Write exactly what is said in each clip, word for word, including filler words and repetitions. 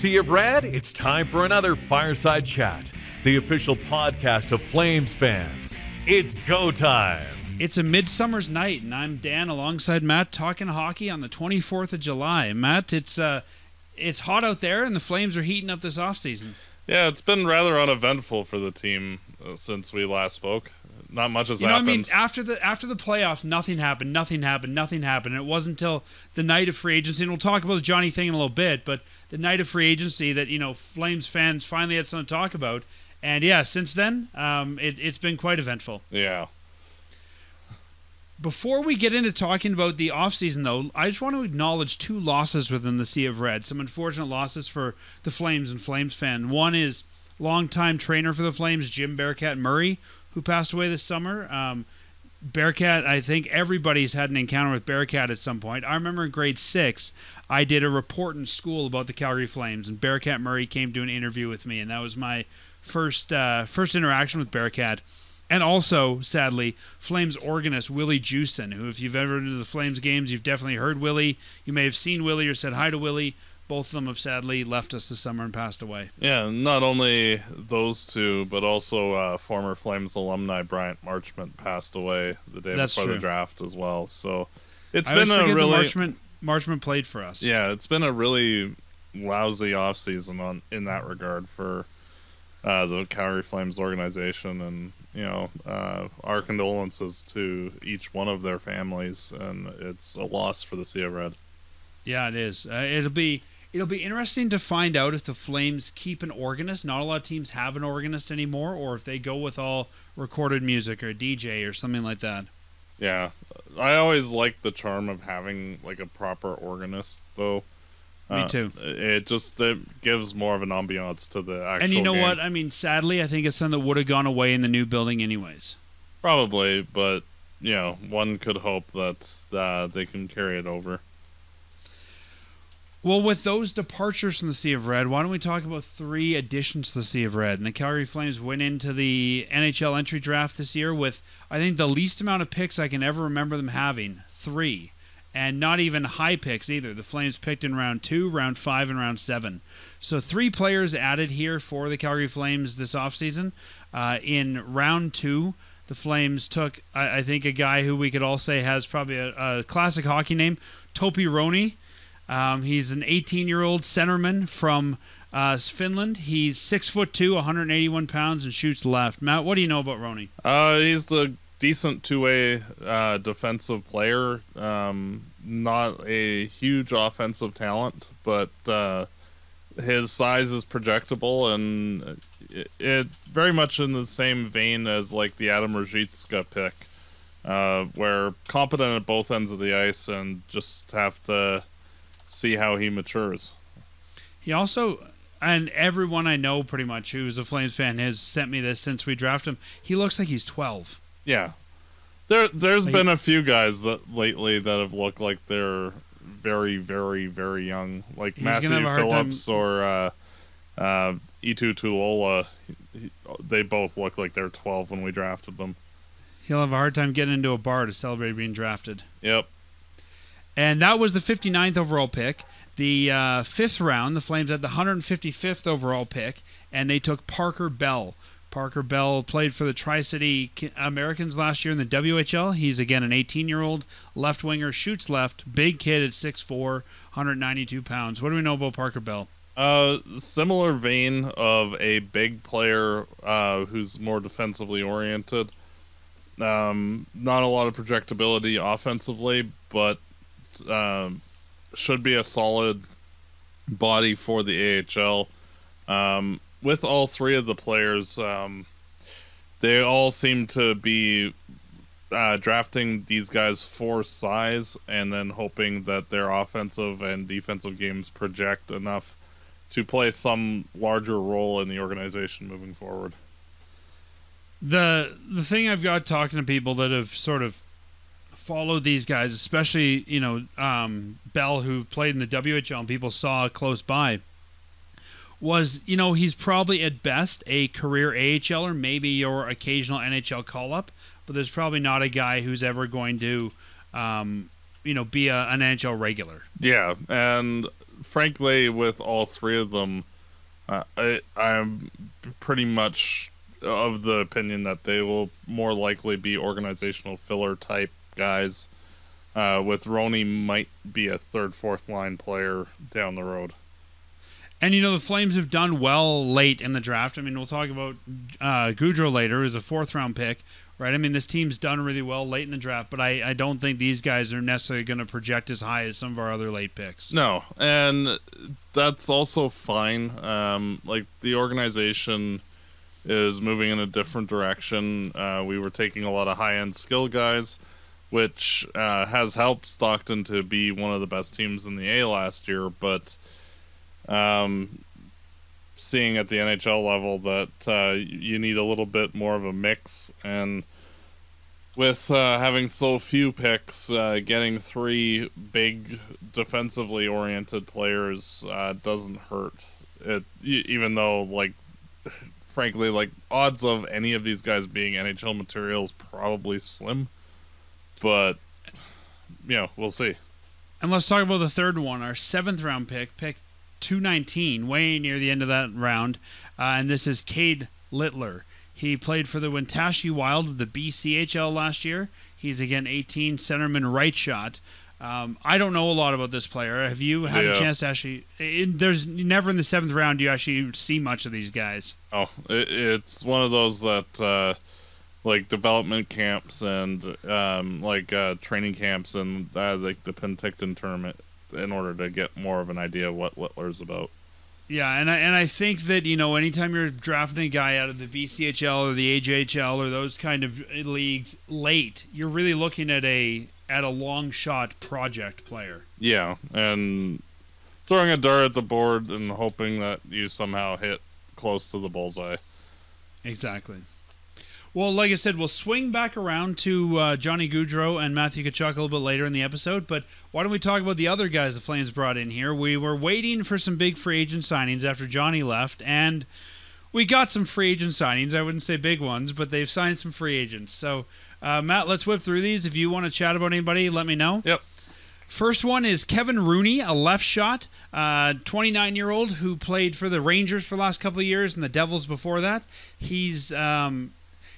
sea of red, it's time for another Fireside Chat, the official podcast of Flames fans. It's go time. It's a midsummer's night, and I'm Dan alongside Matt talking hockey on the twenty-fourth of July. Matt, it's uh, it's hot out there, and the Flames are heating up this offseason. Yeah, it's been rather uneventful for the team uh, since we last spoke. Not much has you know, happened. I mean, after the after the playoffs, nothing happened, nothing happened, nothing happened. And it wasn't until the night of free agency, and we'll talk about the Johnny thing in a little bit, but the night of free agency that, you know, Flames fans finally had something to talk about. And yeah, since then, um, it, it's been quite eventful. Yeah. Before we get into talking about the offseason, though, I just want to acknowledge two losses within the Sea of Red. Some unfortunate losses for the Flames and Flames fan. One is longtime trainer for the Flames, Jim Bearcat Murray, who passed away this summer. Um, Bearcat, I think everybody's had an encounter with Bearcat at some point. I remember in grade six, I did a report in school about the Calgary Flames, and Bearcat Murray came to an interview with me, and that was my first uh, first interaction with Bearcat. And also, sadly, Flames organist Willie Juson, who, if you've ever been to the Flames games, you've definitely heard Willie. You may have seen Willie or said hi to Willie. Both of them have sadly left us this summer and passed away. Yeah, not only those two, but also uh, former Flames alumni Bryant Marchment passed away the day That's before true. the draft as well. So it's I been a really Marchment, Marchment played for us. Yeah, it's been a really lousy offseason on in that regard for uh, the Calgary Flames organization, and you know uh, our condolences to each one of their families, and it's a loss for the Sea of Red. Yeah, it is. Uh, it'll be. It'll be interesting to find out if the Flames keep an organist. Not a lot of teams have an organist anymore, or if they go with all recorded music or a D J or something like that. Yeah. I always like the charm of having like a proper organist, though. Me uh, too. It just it gives more of an ambiance to the actual And you know game. what? I mean, sadly, I think it's something that would have gone away in the new building anyways. Probably, but, you know, one could hope that uh, they can carry it over. Well, with those departures from the Sea of Red, why don't we talk about three additions to the Sea of Red? And the Calgary Flames went into the N H L entry draft this year with, I think, the least amount of picks I can ever remember them having, three. And not even high picks either. The Flames picked in round two, round five, and round seven. So three players added here for the Calgary Flames this offseason. Uh, in round two, the Flames took, I, I think, a guy who we could all say has probably a, a classic hockey name, Topi Roni. Um, he's an eighteen-year-old centerman from uh, Finland. He's six foot two, one hundred eighty-one pounds, and shoots left. Matt, what do you know about Roni? Uh, he's a decent two-way uh, defensive player. Um, not a huge offensive talent, but uh, his size is projectable, and it, it very much in the same vein as like the Adam Ružička pick, uh, where competent at both ends of the ice and just have to see how he matures. He also, and everyone I know pretty much who's a Flames fan has sent me this since we drafted him, he looks like he's twelve. Yeah. There, there's like, been a few guys that lately that have looked like they're very, very, very young. Like Matthew Phillips or uh, uh, Itu Tulola. They both look like they're twelve when we drafted them. He'll have a hard time getting into a bar to celebrate being drafted. Yep. And that was the fifty-ninth overall pick. The uh, fifth round, the Flames had the one hundred fifty-fifth overall pick, and they took Parker Bell. Parker Bell played for the Tri-City Americans last year in the W H L. He's, again, an eighteen-year-old left winger, shoots left, big kid at six foot four, one hundred ninety-two pounds. What do we know about Parker Bell? Uh, similar vein of a big player uh, who's more defensively oriented. Um, not a lot of projectability offensively, but Um, should be a solid body for the A H L. Um, with all three of the players, um, they all seem to be uh, drafting these guys for size and then hoping that their offensive and defensive games project enough to play some larger role in the organization moving forward. The, the thing I've got talking to people that have sort of follow these guys, especially, you know, um, Bell, who played in the W H L and people saw close by, was, you know, he's probably at best a career A H L er, maybe your occasional N H L call-up, but there's probably not a guy who's ever going to, um, you know, be a, an N H L regular. Yeah, and frankly, with all three of them, uh, I I'm pretty much of the opinion that they will more likely be organizational filler type guys. Uh, with Rooney might be a third, fourth line player down the road. And, you know, the Flames have done well late in the draft. I mean, we'll talk about uh, Gaudreau later, who's a fourth-round pick, right? I mean, this team's done really well late in the draft, but I, I don't think these guys are necessarily going to project as high as some of our other late picks. No, and that's also fine. Um, like, the organization is moving in a different direction. Uh, we were taking a lot of high-end skill guys, which uh, has helped Stockton to be one of the best teams in the A last year, but... Um, seeing at the N H L level that uh, you need a little bit more of a mix, and with uh, having so few picks, uh, getting three big defensively oriented players uh, doesn't hurt. It even though, like, frankly, like odds of any of these guys being N H L materials probably slim, but you know, we'll see. And let's talk about the third one, our seventh round pick, pick. two nineteen, way near the end of that round, uh, and this is Cade Littler. He played for the Wintashie Wild of the B C H L last year. He's, again, eighteen, centerman right shot. Um, I don't know a lot about this player. Have you had yeah. a chance to actually... It, there's never in the seventh round do you actually see much of these guys. Oh, it, it's one of those that, uh, like, development camps and, um, like, uh, training camps and, uh, like, the Penticton tournament, in order to get more of an idea of what Littler's about. Yeah, and I, and I think that, you know, anytime you're drafting a guy out of the B C H L or the A J H L or those kind of leagues late, you're really looking at a at a long shot project player. Yeah, and throwing a dart at the board and hoping that you somehow hit close to the bullseye. Exactly. Well, like I said, we'll swing back around to uh, Johnny Gaudreau and Matthew Tkachuk a little bit later in the episode, but why don't we talk about the other guys the Flames brought in here? We were waiting for some big free agent signings after Johnny left, and we got some free agent signings. I wouldn't say big ones, but they've signed some free agents. So, uh, Matt, let's whip through these. If you want to chat about anybody, let me know. Yep. First one is Kevin Rooney, a left shot, uh, twenty-nine-year-old who played for the Rangers for the last couple of years and the Devils before that. He's... Um,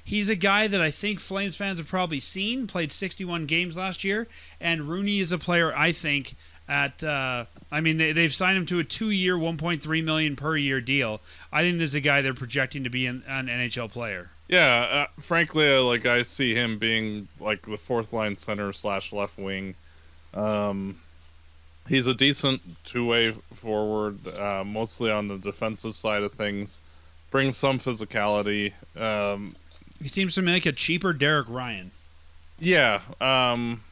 He's a guy that I think Flames fans have probably seen, played sixty-one games last year, and Rooney is a player, I think, at, uh, I mean, they, they've signed him to a two-year, one point three million dollars per year deal. I think this is a guy they're projecting to be an, an N H L player. Yeah, uh, frankly, like, I see him being, like, the fourth-line center slash left wing. Um, he's a decent two-way forward, uh, mostly on the defensive side of things. Brings some physicality, um... He seems to make a cheaper Derek Ryan. Yeah, um,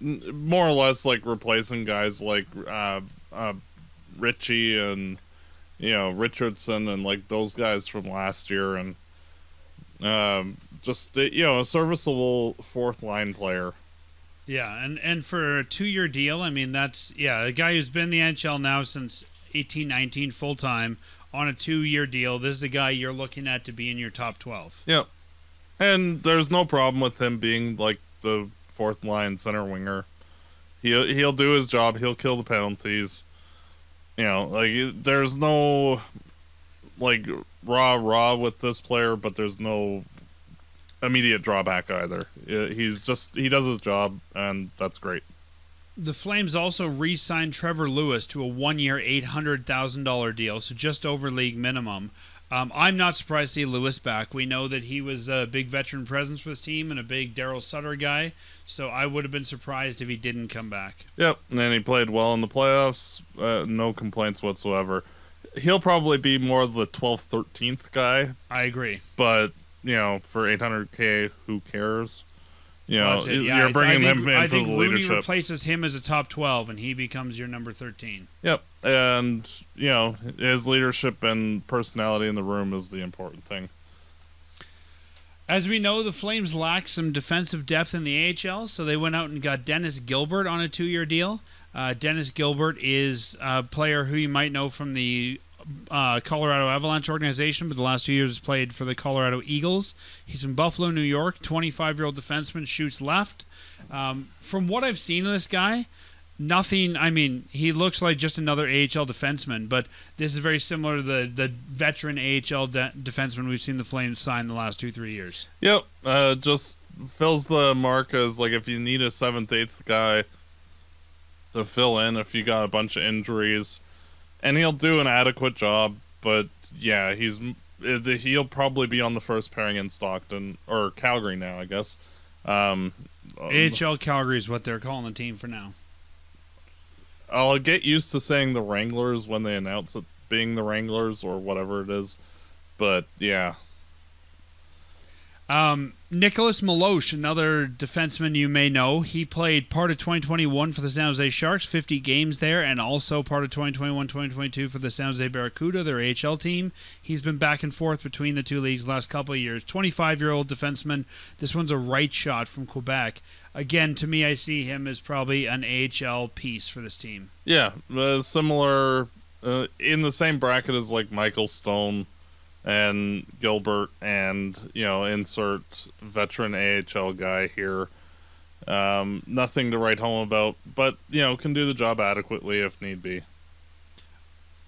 more or less like replacing guys like uh, uh, Richie and, you know, Richardson and like those guys from last year, and um, just, you know, a serviceable fourth line player. Yeah, and, and for a two-year deal, I mean, that's, yeah, a guy who's been in the N H L now since eighteen nineteen full-time on a two-year deal. This is a guy you're looking at to be in your top twelve. Yep. And there's no problem with him being, like, the fourth-line center winger. He'll, he'll do his job. He'll kill the penalties. You know, like, there's no, like, rah-rah with this player, but there's no immediate drawback either. He's just, he does his job, and that's great. The Flames also re-signed Trevor Lewis to a one-year, eight hundred thousand dollar deal, so just over league minimum. Um, I'm not surprised to see Lewis back. We know that he was a big veteran presence for this team and a big Daryl Sutter guy, so I would have been surprised if he didn't come back. Yep, and he played well in the playoffs. Uh, no complaints whatsoever. He'll probably be more the twelfth, thirteenth guy. I agree. But, you know, for eight hundred K, who cares? You know, well, yeah, you're bringing I, I him think, in I for think the Looney leadership. Replaces him as a top twelve, and he becomes your number thirteen. Yep, and you know his leadership and personality in the room is the important thing. As we know, the Flames lack some defensive depth in the A H L, so they went out and got Dennis Gilbert on a two-year deal. Uh, Dennis Gilbert is a player who you might know from the Uh, Colorado Avalanche organization, but the last two years has played for the Colorado Eagles. He's from Buffalo, New York, twenty-five-year-old defenseman, shoots left. Um, from what I've seen of this guy, nothing, I mean, he looks like just another A H L defenseman, but this is very similar to the, the veteran A H L de defenseman we've seen the Flames sign the last two, three years. Yep, uh, just fills the mark as, like, if you need a seventh, eighth guy to fill in if you got a bunch of injuries, and he'll do an adequate job, but, yeah, he's he'll probably be on the first pairing in Stockton, or Calgary now, I guess. Um, A H L Calgary is what they're calling the team for now. I'll get used to saying the Wranglers when they announce it being the Wranglers or whatever it is. But, yeah. Um, Nicholas Meloche, another defenseman you may know. He played part of twenty twenty-one for the San Jose Sharks, fifty games there, and also part of twenty twenty-one twenty twenty-two for the San Jose Barracuda, their A H L team. He's been back and forth between the two leagues the last couple of years. twenty-five-year-old defenseman. This one's a right shot from Quebec. Again, to me, I see him as probably an A H L piece for this team. Yeah, uh, similar, uh, in the same bracket as like Michael Stone and Gilbert and, you know, insert veteran A H L guy here. Um, nothing to write home about, but, you know, can do the job adequately if need be.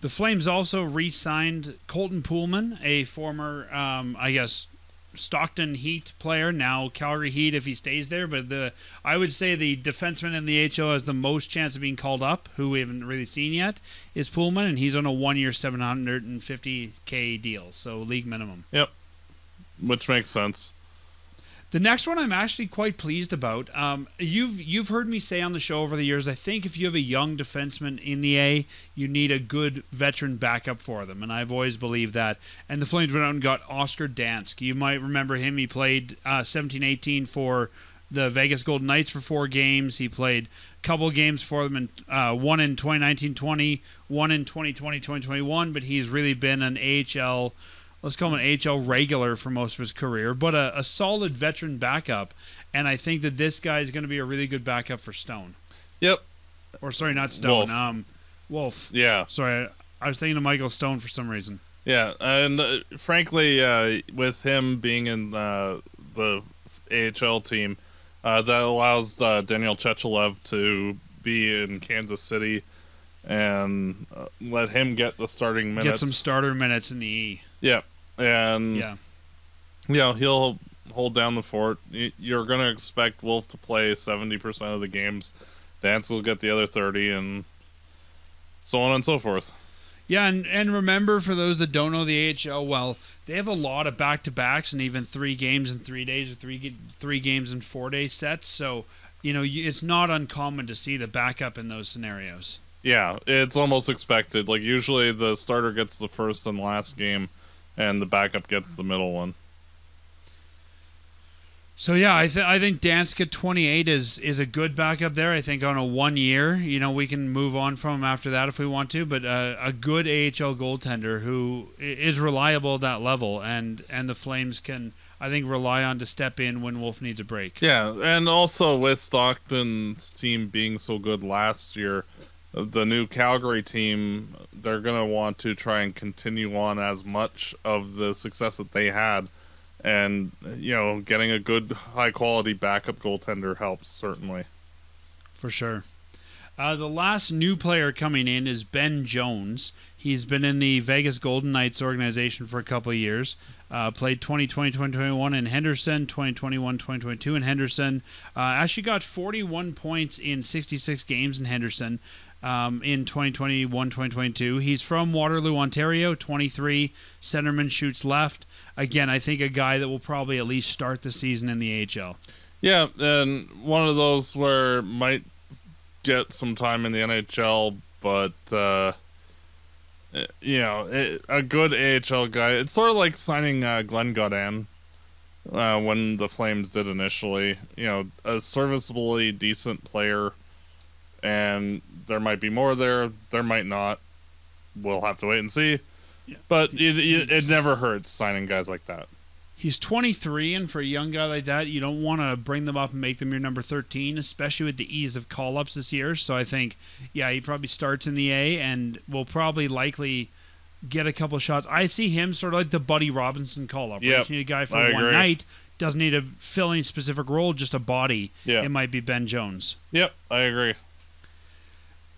The Flames also re-signed Colton Pullman, a former, um, I guess, Stockton Heat player, now Calgary Heat if he stays there, but the I would say the defenseman in the A H L has the most chance of being called up, who we haven't really seen yet, is Pullman, and he's on a one-year seven hundred fifty K deal, so league minimum. Yep, which makes sense. The next one I'm actually quite pleased about. Um, you've you've heard me say on the show over the years, I think if you have a young defenseman in the A, you need a good veteran backup for them, and I've always believed that. And the Flames went out and got Oscar Dansk. You might remember him. He played seventeen eighteen uh, for the Vegas Golden Knights for four games. He played a couple games for them, in, uh, one in twenty nineteen twenty, one in twenty twenty twenty twenty-one, but he's really been an A H L, let's call him an A H L regular for most of his career, but a, a solid veteran backup. And I think that this guy is going to be a really good backup for Stone. Yep. Or, sorry, not Stone. Wolf. Um, Wolf. Yeah. Sorry, I, I was thinking of Michael Stone for some reason. Yeah, and uh, frankly, uh, with him being in uh, the A H L team, uh, that allows uh, Daniel Chechelev to be in Kansas City and uh, let him get the starting minutes. Get some starter minutes in the E. Yeah. And, yeah, you know, he'll hold down the fort. You're going to expect Wolf to play seventy percent of the games. Dansk will get the other thirty, and so on and so forth. Yeah, and, and remember, for those that don't know the A H L well, they have a lot of back-to-backs and even three games in three days or three, three games in four-day sets. So, you know, it's not uncommon to see the backup in those scenarios. Yeah, it's almost expected. Like, usually the starter gets the first and last game, and the backup gets the middle one. So, yeah, I, th I think Dansk at twenty-eight is, is a good backup there. I think on a one-year, you know, we can move on from him after that if we want to, but uh, a good A H L goaltender who is reliable at that level, and, and the Flames can, I think, rely on to step in when Wolf needs a break. Yeah, and also with Stockton's team being so good last year, the new Calgary team, they're going to want to try and continue on as much of the success that they had. And, you know, getting a good, high-quality backup goaltender helps, certainly. For sure. Uh, the last new player coming in is Ben Jones. He's been in the Vegas Golden Knights organization for a couple of years. Uh, played twenty twenty twenty twenty-one in Henderson, twenty twenty-one twenty twenty-two in Henderson. Uh, actually got forty-one points in sixty-six games in Henderson. Um, in twenty twenty-one twenty twenty-two. He's from Waterloo, Ontario, twenty-three. Centerman, shoots left. Again, I think a guy that will probably at least start the season in the A H L. Yeah, and one of those where might get some time in the N H L, but, uh, you know, it, a good A H L guy. It's sort of like signing uh, Glenn Godin uh, when the Flames did initially. You know, a serviceably decent player, and there might be more there, there might not. We'll have to wait and see. Yeah. But it, it, it never hurts signing guys like that. He's twenty-three, and for a young guy like that, you don't want to bring them up and make them your number thirteen, especially with the ease of call-ups this year. So I think, yeah, he probably starts in the A and will probably likely get a couple of shots. I see him sort of like the Buddy Robinson call-up. Yep. Right? You need a guy for I one agree. night. Doesn't need a filling specific role, just a body. Yeah. It might be Ben Jones. Yep, I agree.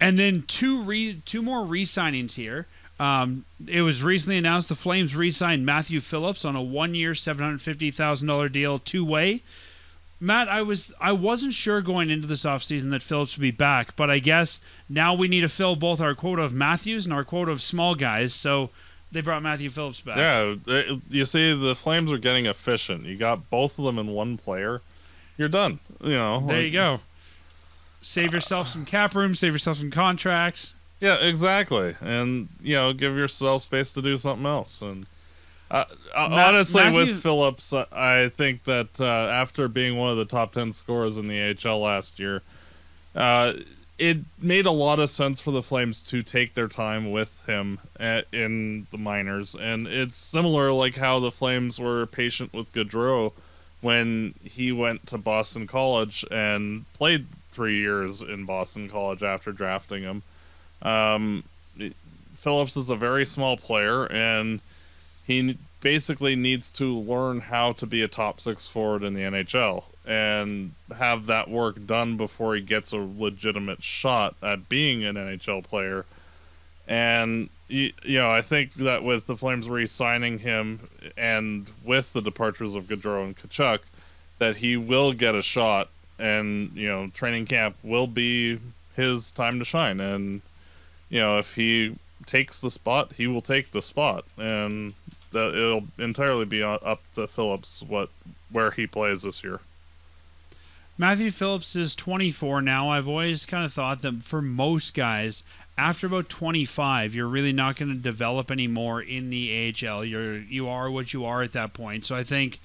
And then two re two more re-signings here. Um, it was recently announced the Flames re-signed Matthew Phillips on a one-year, seven hundred fifty thousand dollar deal, two-way. Matt, I was I wasn't sure going into this offseason that Phillips would be back, but I guess now we need to fill both our quota of Matthews and our quota of small guys. So they brought Matthew Phillips back. Yeah, it, you see, the Flames are getting efficient. You got both of them in one player. You're done. You know. There like, you go. Save yourself uh, some cap room. Save yourself some contracts. Yeah, exactly. And you know, give yourself space to do something else. And. Uh, Matt, honestly, Matthew's with Phillips, uh, I think that uh, after being one of the top ten scorers in the A H L last year, uh, it made a lot of sense for the Flames to take their time with him at, in the minors. And it's similar like how the Flames were patient with Gaudreau when he went to Boston College and played three years in Boston College after drafting him. Um, it, Phillips is a very small player, and he basically needs to learn how to be a top six forward in the N H L and have that work done before he gets a legitimate shot at being an N H L player. And, you, you know, I think that with the Flames re-signing him and with the departures of Gaudreau and Tkachuk, that he will get a shot, and, you know, training camp will be his time to shine. And, you know, if he takes the spot, he will take the spot. And that it'll entirely be up to Phillips what where he plays this year. Matthew Phillips is twenty-four now. I've always kind of thought that for most guys, after about twenty-five, you're really not going to develop anymore in the A H L. You're you are what you are at that point. So I think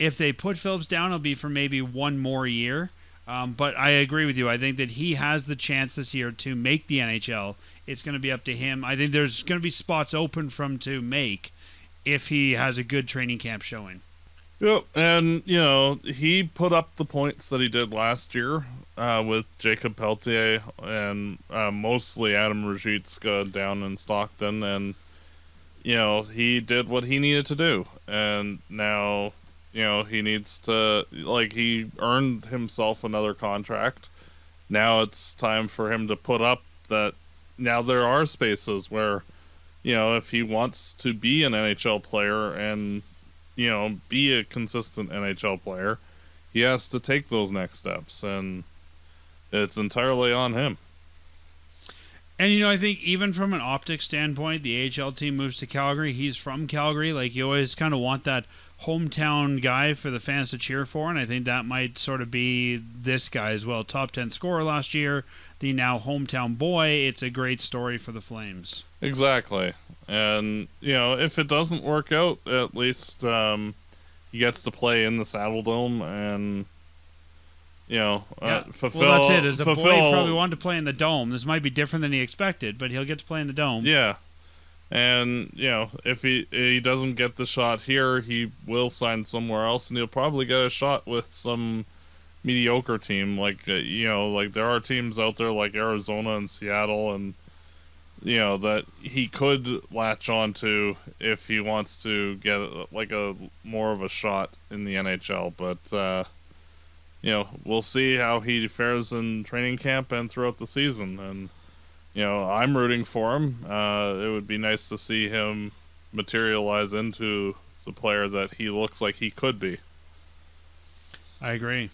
if they put Phillips down, it'll be for maybe one more year. Um, but I agree with you. I think that he has the chance this year to make the N H L. It's going to be up to him. I think there's going to be spots open for him to make if he has a good training camp showing. Yep, and, you know, he put up the points that he did last year uh, with Jacob Pelletier and uh, mostly Adam Ružička down in Stockton. And, you know, he did what he needed to do. And now, you know, he needs to, like, he earned himself another contract. Now it's time for him to put up that. Now there are spaces where, you know, if he wants to be an N H L player and, you know, be a consistent N H L player, he has to take those next steps, and it's entirely on him. And, you know, I think even from an optics standpoint, the A H L team moves to Calgary. He's from Calgary. Like, you always kind of want that hometown guy for the fans to cheer for, and I think that might sort of be this guy as well. Top ten scorer last year, the now hometown boy. It's a great story for the Flames. Exactly. And, you know, if it doesn't work out, at least um, he gets to play in the Saddle Dome and, you know, yeah. uh, fulfill... Well, that's it. As a fulfill, boy, he probably wanted to play in the Dome. This might be different than he expected, but he'll get to play in the Dome. Yeah. And, you know, if he, he doesn't get the shot here, he will sign somewhere else, and he'll probably get a shot with some mediocre team. Like, uh, you know, like there are teams out there like Arizona and Seattle and, you know, that he could latch on to if he wants to get, like, a more of a shot in the N H L. But, uh, you know, we'll see how he fares in training camp and throughout the season. And, you know, I'm rooting for him. Uh, it would be nice to see him materialize into the player that he looks like he could be. I agree.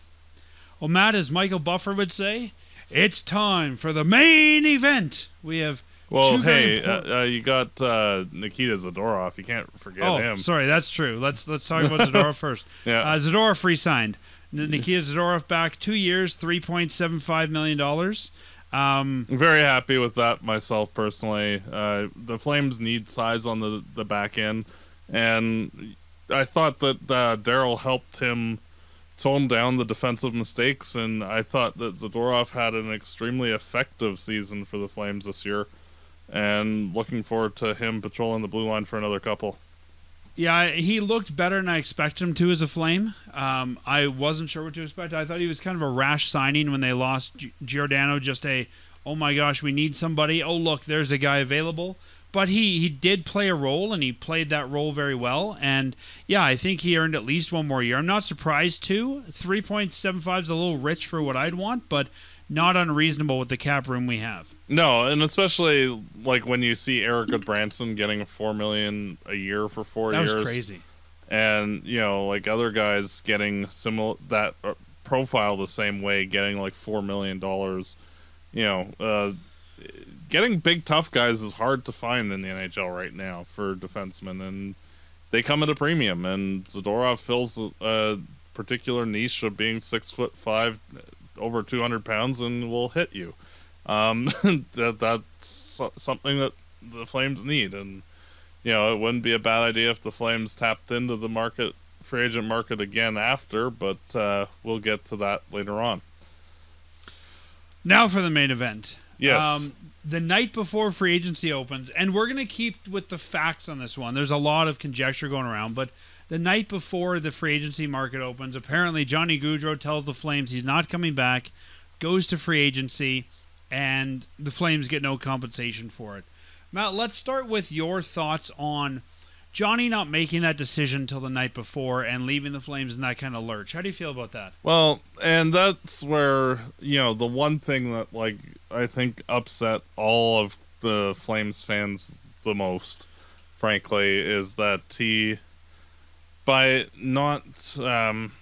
Well, Matt, as Michael Buffer would say, it's time for the main event. We have. Well, hey, uh, uh, you got uh, Nikita Zadorov. You can't forget oh, him. Oh, sorry, that's true. Let's let's talk about Zadorov first. Yeah, uh, Zadorov re-signed. Nikita Zadorov back two years, three point seven five million dollars. Um, I'm very happy with that myself personally. Uh, the Flames need size on the, the back end, and I thought that uh, Daryl helped him tone down the defensive mistakes, and I thought that Zadorov had an extremely effective season for the Flames this year, and looking forward to him patrolling the blue line for another couple. Yeah, he looked better than I expected him to as a Flame. Um, I wasn't sure what to expect. I thought he was kind of a rash signing when they lost Giordano, just a, oh my gosh, we need somebody. Oh, look, there's a guy available. But he, he did play a role, and he played that role very well. And, yeah, I think he earned at least one more year. I'm not surprised, too. three point seven five is a little rich for what I'd want, but not unreasonable with the cap room we have. No, and especially, like, when you see Eric Goodbranson getting four million dollars a year for four that years. That was crazy. And, you know, like, other guys getting similar that profile the same way, getting, like, four million dollars, you know, uh, getting big, tough guys is hard to find in the N H L right now for defensemen, and they come at a premium, and Zadorov fills a particular niche of being six foot five, over two hundred pounds, and will hit you. Um, that That's something that the Flames need, and, you know, it wouldn't be a bad idea if the Flames tapped into the market, free agent market again after, but uh, we'll get to that later on. Now for the main event. Yes. Um, the night before free agency opens, and we're going to keep with the facts on this one. There's a lot of conjecture going around, but the night before the free agency market opens, apparently Johnny Gaudreau tells the Flames he's not coming back, goes to free agency, and the Flames get no compensation for it. Matt, let's start with your thoughts on Johnny not making that decision till the night before and leaving the Flames in that kind of lurch. How do you feel about that? Well, and that's where, you know, the one thing that, like, I think upset all of the Flames fans the most, frankly, is that he, by not um,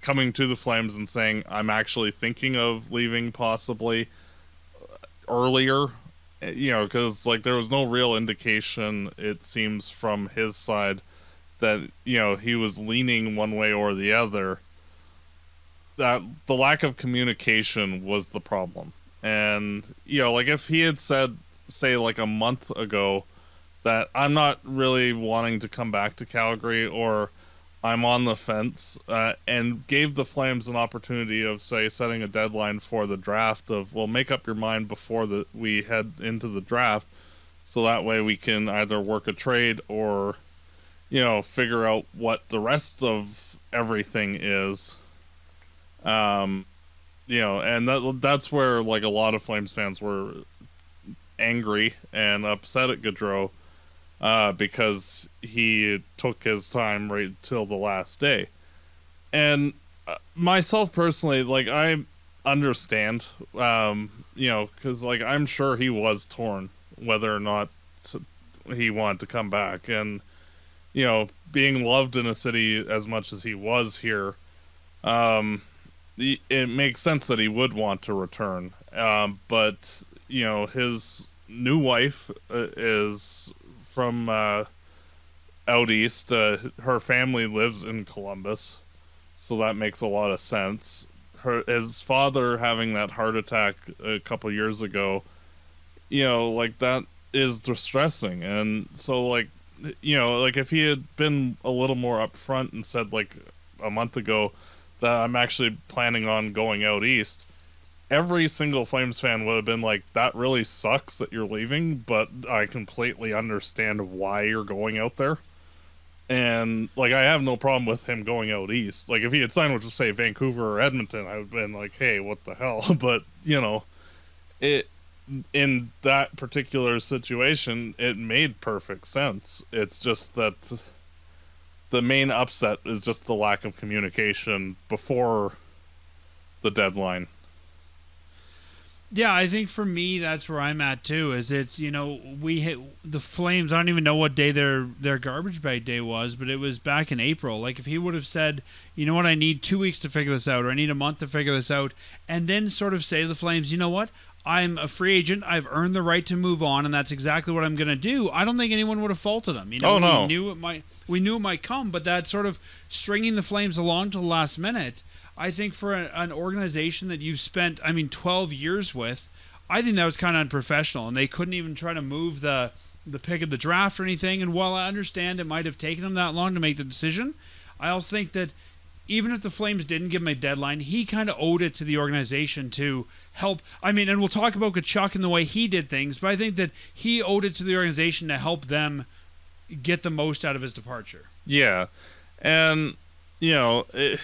coming to the Flames and saying, I'm actually thinking of leaving possibly earlier, you know, because, like, there was no real indication, it seems, from his side that, you know, he was leaning one way or the other. That the lack of communication was the problem. And, you know, like, if he had said, say, like a month ago that I'm not really wanting to come back to Calgary, or I'm on the fence, uh, and gave the Flames an opportunity of, say, setting a deadline for the draft of, well, make up your mind before the, we head into the draft, so that way we can either work a trade or, you know, figure out what the rest of everything is. Um, you know, and that, that's where, like, a lot of Flames fans were angry and upset at Gaudreau, Uh, because he took his time right till the last day. And uh, myself personally, like, I understand, um, you know, because, like, I'm sure he was torn whether or not he wanted to come back. And, you know, being loved in a city as much as he was here, um, it makes sense that he would want to return. Um, but, you know, his new wife is from uh, out east. Uh, her family lives in Columbus, so that makes a lot of sense. Her, his father having that heart attack a couple years ago, you know, like, that is distressing. And so, like, you know, like, if he had been a little more upfront and said, like, a month ago that I'm actually planning on going out east, every single Flames fan would have been like, that really sucks that you're leaving, but I completely understand why you're going out there. And, like, I have no problem with him going out east. Like, if he had signed with, say, Vancouver or Edmonton, I would have been like, hey, what the hell? But, you know, it in that particular situation, it made perfect sense. It's just that the main upset is just the lack of communication before the deadline. Yeah, I think for me, that's where I'm at too. Is it's, you know, we hit the Flames. I don't even know what day their their garbage bag day was, but it was back in April. Like, if he would have said, you know what, I need two weeks to figure this out, or I need a month to figure this out, and then sort of say to the Flames, you know what, I'm a free agent. I've earned the right to move on, and that's exactly what I'm going to do. I don't think anyone would have faulted him. You know, oh, no. we knew it might we knew it might come, but that sort of stringing the Flames along to the last minute. I think for a, an organization that you've spent, I mean, twelve years with, I think that was kind of unprofessional, and they couldn't even try to move the the pick of the draft or anything. And while I understand it might have taken them that long to make the decision, I also think that even if the Flames didn't give him a deadline, he kind of owed it to the organization to help. I mean, and we'll talk about Tkachuk and the way he did things, but I think that he owed it to the organization to help them get the most out of his departure. Yeah, and, you know, it,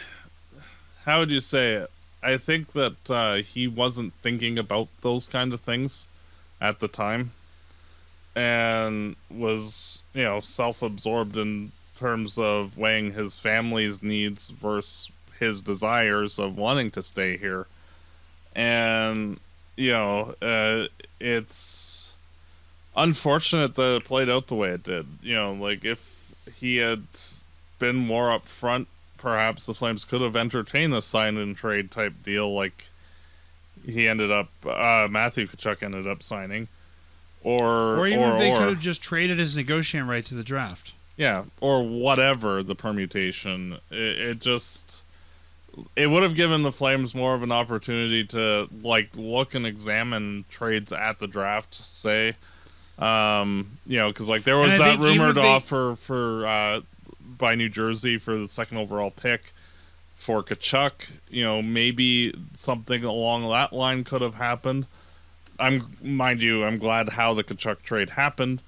how would you say it? I think that uh, he wasn't thinking about those kind of things at the time. and was, you know, self-absorbed in terms of weighing his family's needs versus his desires of wanting to stay here. And, you know, uh, it's unfortunate that it played out the way it did. You know, like, if he had been more up front, perhaps the Flames could have entertained the sign and trade type deal like he ended up, uh, Matthew Tkachuk ended up signing. Or, or even or, if they or. could have just traded his negotiating rights in the draft. Yeah, or whatever the permutation. It, it just... It would have given the Flames more of an opportunity to, like, look and examine trades at the draft, say. Um, you know, because, like, there was that rumored offer for uh, by New Jersey for the second overall pick for Tkachuk. You know, maybe something along that line could have happened. I'm, mind you, I'm glad how the Tkachuk trade happened,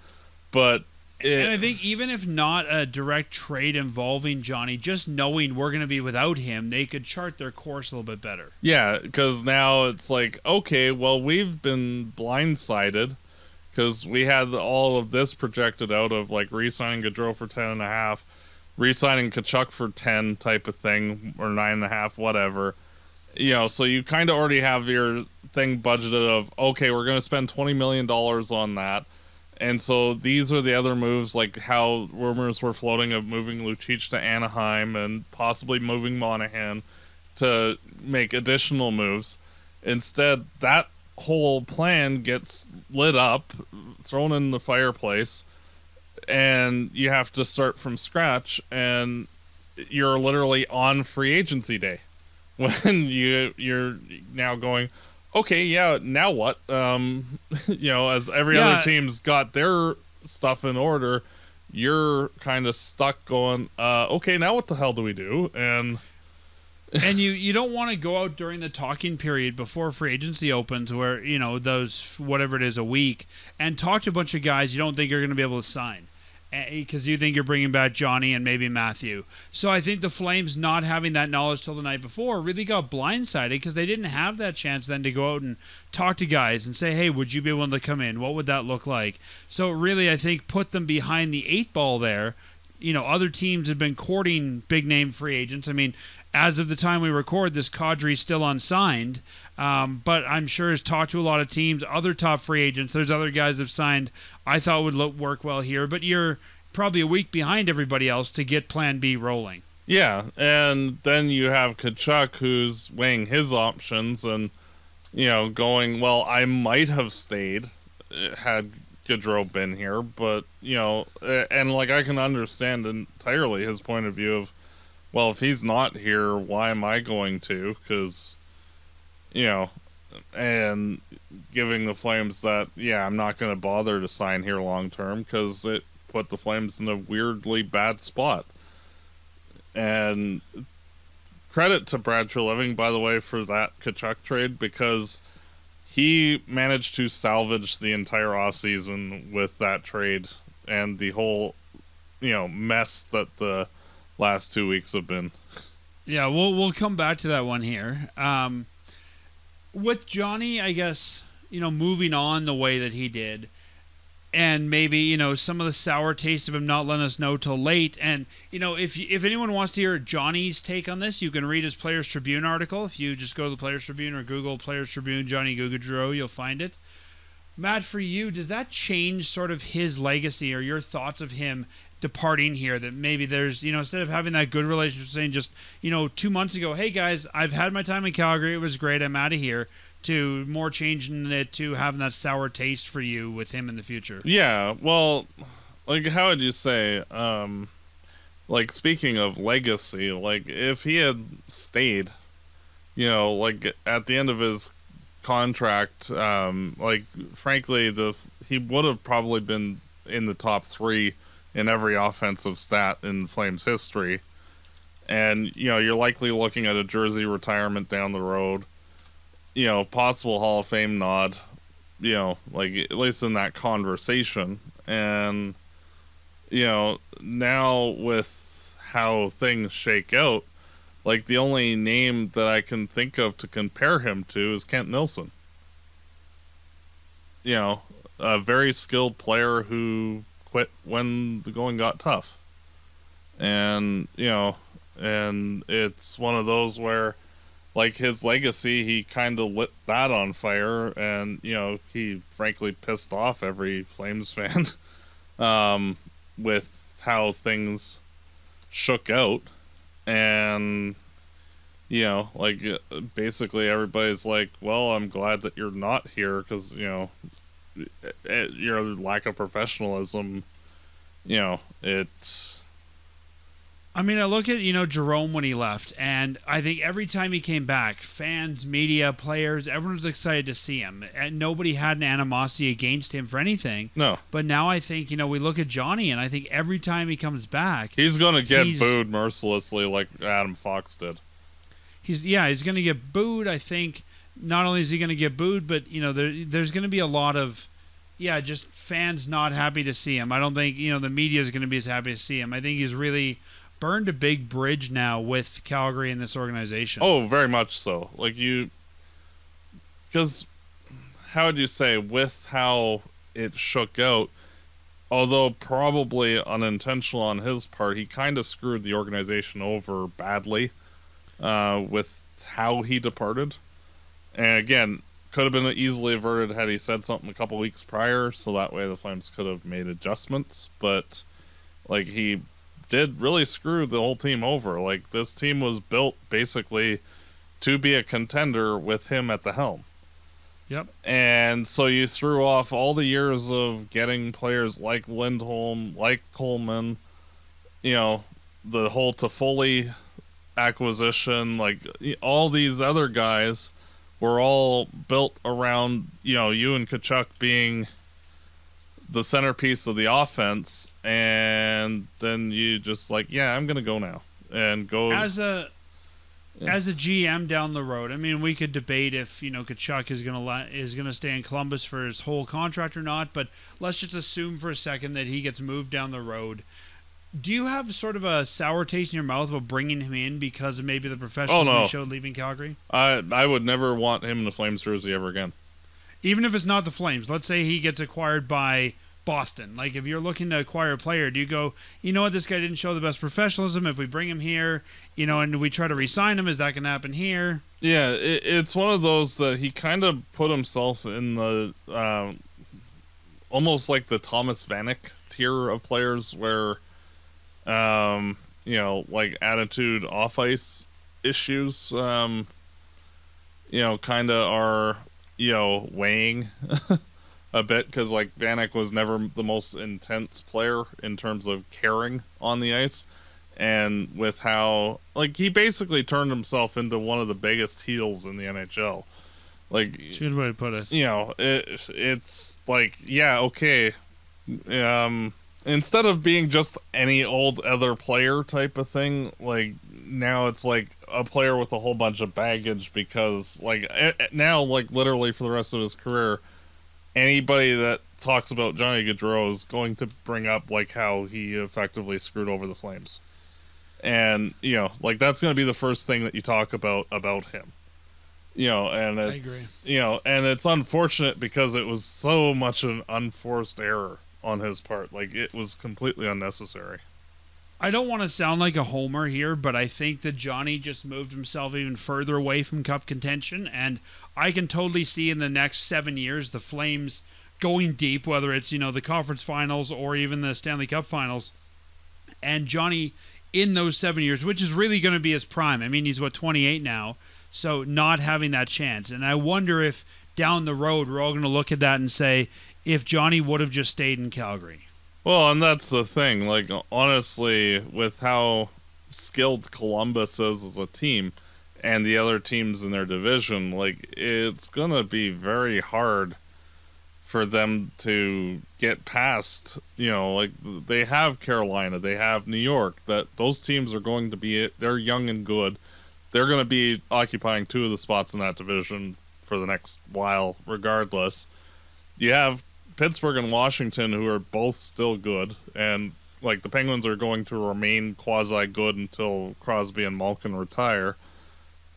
but... It, and I think even if not a direct trade involving Johnny, just knowing we're going to be without him, they could chart their course a little bit better. Yeah, because now it's like, okay, well, we've been blindsided because we had all of this projected out of, like, re-signing Gaudreau for ten and a half, re-signing Tkachuk for ten type of thing, or nine and a half, whatever. You know, so you kind of already have your thing budgeted of, okay, we're going to spend twenty million dollars on that. And so these are the other moves, like how rumors were floating of moving Lucic to Anaheim and possibly moving Monahan to make additional moves. Instead, that whole plan gets lit up, thrown in the fireplace, and you have to start from scratch, and you're literally on free agency day when you, you're now going... Okay, yeah, now what? Um, you know, as every yeah. other team's got their stuff in order, you're kind of stuck going, uh, okay, now what the hell do we do? And and you, you don't want to go out during the talking period before free agency opens where, you know, those, whatever it is, a week, and talk to a bunch of guys you don't think you're going to be able to sign because you think you're bringing back Johnny and maybe Matthew. So I think the Flames not having that knowledge till the night before really got blindsided because they didn't have that chance then to go out and talk to guys and say, hey, would you be willing to come in? What would that look like? So really, I think, put them behind the eight ball there. You know, other teams have been courting big-name free agents. I mean, as of the time we record this, Kadri's still unsigned, um, but I'm sure has talked to a lot of teams, other top free agents. There's other guys that have signed I thought would look, work well here, but you're probably a week behind everybody else to get Plan B rolling. Yeah, and then you have Tkachuk, who's weighing his options and, you know, going, well, I might have stayed had Gaudreau been here, but, you know, and, like, I can understand entirely his point of view of, well, if he's not here, why am I going to? Because, you know, and giving the Flames that, yeah, I'm not going to bother to sign here long term because it put the Flames in a weirdly bad spot. And credit to Brad Treliving, by the way, for that Tkachuk trade, because he managed to salvage the entire offseason with that trade and the whole, you know, mess that the last two weeks have been. Yeah, we'll we'll come back to that one here. Um, with Johnny, I guess, you know, moving on the way that he did, and maybe, you know, some of the sour taste of him not letting us know till late. And, you know, if you, if anyone wants to hear Johnny's take on this, you can read his Players Tribune article. If you just go to the Players Tribune or Google Players Tribune Johnny Gaudreau, you'll find it. Matt, for you, does that change sort of his legacy or your thoughts of him departing here? That maybe there's, you know, instead of having that good relationship, saying just, you know, two months ago, hey guys, I've had my time in Calgary, it was great, I'm out of here, to more changing it to having that sour taste for you with him in the future. Yeah, well, like, how would you say, um, like, speaking of legacy, like, if he had stayed, you know, like, at the end of his contract, um, like, frankly, the he would have probably been in the top three in every offensive stat in Flames history. And, you know, you're likely looking at a jersey retirement down the road, you know, possible Hall of Fame nod, you know, like, at least in that conversation. And, you know, now with how things shake out, like, the only name that I can think of to compare him to is Kent Nilsson. You know, a very skilled player who quit when the going got tough. And, you know, and it's one of those where, like, his legacy, he kind of lit that on fire, and, you know, he frankly pissed off every Flames fan um, with how things shook out. And, you know, like, basically everybody's like, well, I'm glad that you're not here because, you know, your lack of professionalism, you know, it's... I mean, I look at, you know, Jerome when he left, and I think every time he came back, fans, media, players, everyone was excited to see him, and nobody had an animosity against him for anything. No. But now I think, you know, we look at Johnny, and I think every time he comes back... He's going to get he's, booed mercilessly like Adam Fox did. He's Yeah, he's going to get booed. I think not only is he going to get booed, but, you know, there, there's going to be a lot of... Yeah, just fans not happy to see him. I don't think, you know, the media is going to be as happy to see him. I think he's really... burned a big bridge now with Calgary and this organization. Oh, very much so. Like, you... Because, how would you say, with how it shook out, although probably unintentional on his part, he kind of screwed the organization over badly uh, with how he departed. And again, could have been easily averted had he said something a couple weeks prior, so that way the Flames could have made adjustments. But, like, he... did really screw the whole team over. Like, this team was built basically to be a contender with him at the helm. Yep. And so you threw off all the years of getting players like Lindholm, like Coleman, you know, the whole Toffoli acquisition, like all these other guys were all built around, you know, you and Tkachuk being the centerpiece of the offense, and then you just like, yeah, I'm gonna go now and go as a yeah. as a G M down the road. I mean, we could debate if, you know, Tkachuk is gonna is gonna stay in Columbus for his whole contract or not, but let's just assume for a second that he gets moved down the road. Do you have sort of a sour taste in your mouth about bringing him in because of maybe the professionalism oh, no. he showed leaving Calgary? I I would never want him in the Flames jersey ever again. Even if it's not the Flames, let's say he gets acquired by Boston. Like, if you're looking to acquire a player, do you go, you know what, this guy didn't show the best professionalism. If we bring him here, you know, and we try to re-sign him, is that going to happen here? Yeah, it, it's one of those that he kind of put himself in the uh, almost like the Thomas Vanek tier of players where, um, you know, like attitude off-ice issues, um, you know, kind of are... you know, weighing a bit, because like Vanek was never the most intense player in terms of caring on the ice, and with how, like, he basically turned himself into one of the biggest heels in the N H L. Like, that's a good way to put it. You know, it, it's like, yeah, okay, um, instead of being just any old other player type of thing, like, now it's like a player with a whole bunch of baggage, because like now, like literally for the rest of his career, anybody that talks about Johnny Gaudreau is going to bring up like how he effectively screwed over the Flames. And, you know, like that's going to be the first thing that you talk about, about him, you know, and it's, you know, and it's unfortunate because it was so much an unforced error on his part. Like, it was completely unnecessary. I don't want to sound like a homer here, but I think that Johnny just moved himself even further away from cup contention, and I can totally see in the next seven years the Flames going deep, whether it's, you know, the conference finals or even the Stanley Cup finals. And Johnny, in those seven years, which is really going to be his prime. I mean, he's, what, twenty-eight now, so not having that chance. And I wonder if down the road we're all going to look at that and say, if Johnny would have just stayed in Calgary. Well, and that's the thing, like, honestly, with how skilled Columbus is as a team and the other teams in their division, like, it's going to be very hard for them to get past, you know, like, they have Carolina, they have New York, that those teams are going to be, they're young and good. They're going to be occupying two of the spots in that division for the next while, regardless. You have Pittsburgh and Washington, who are both still good, and like the Penguins are going to remain quasi good until Crosby and Malkin retire.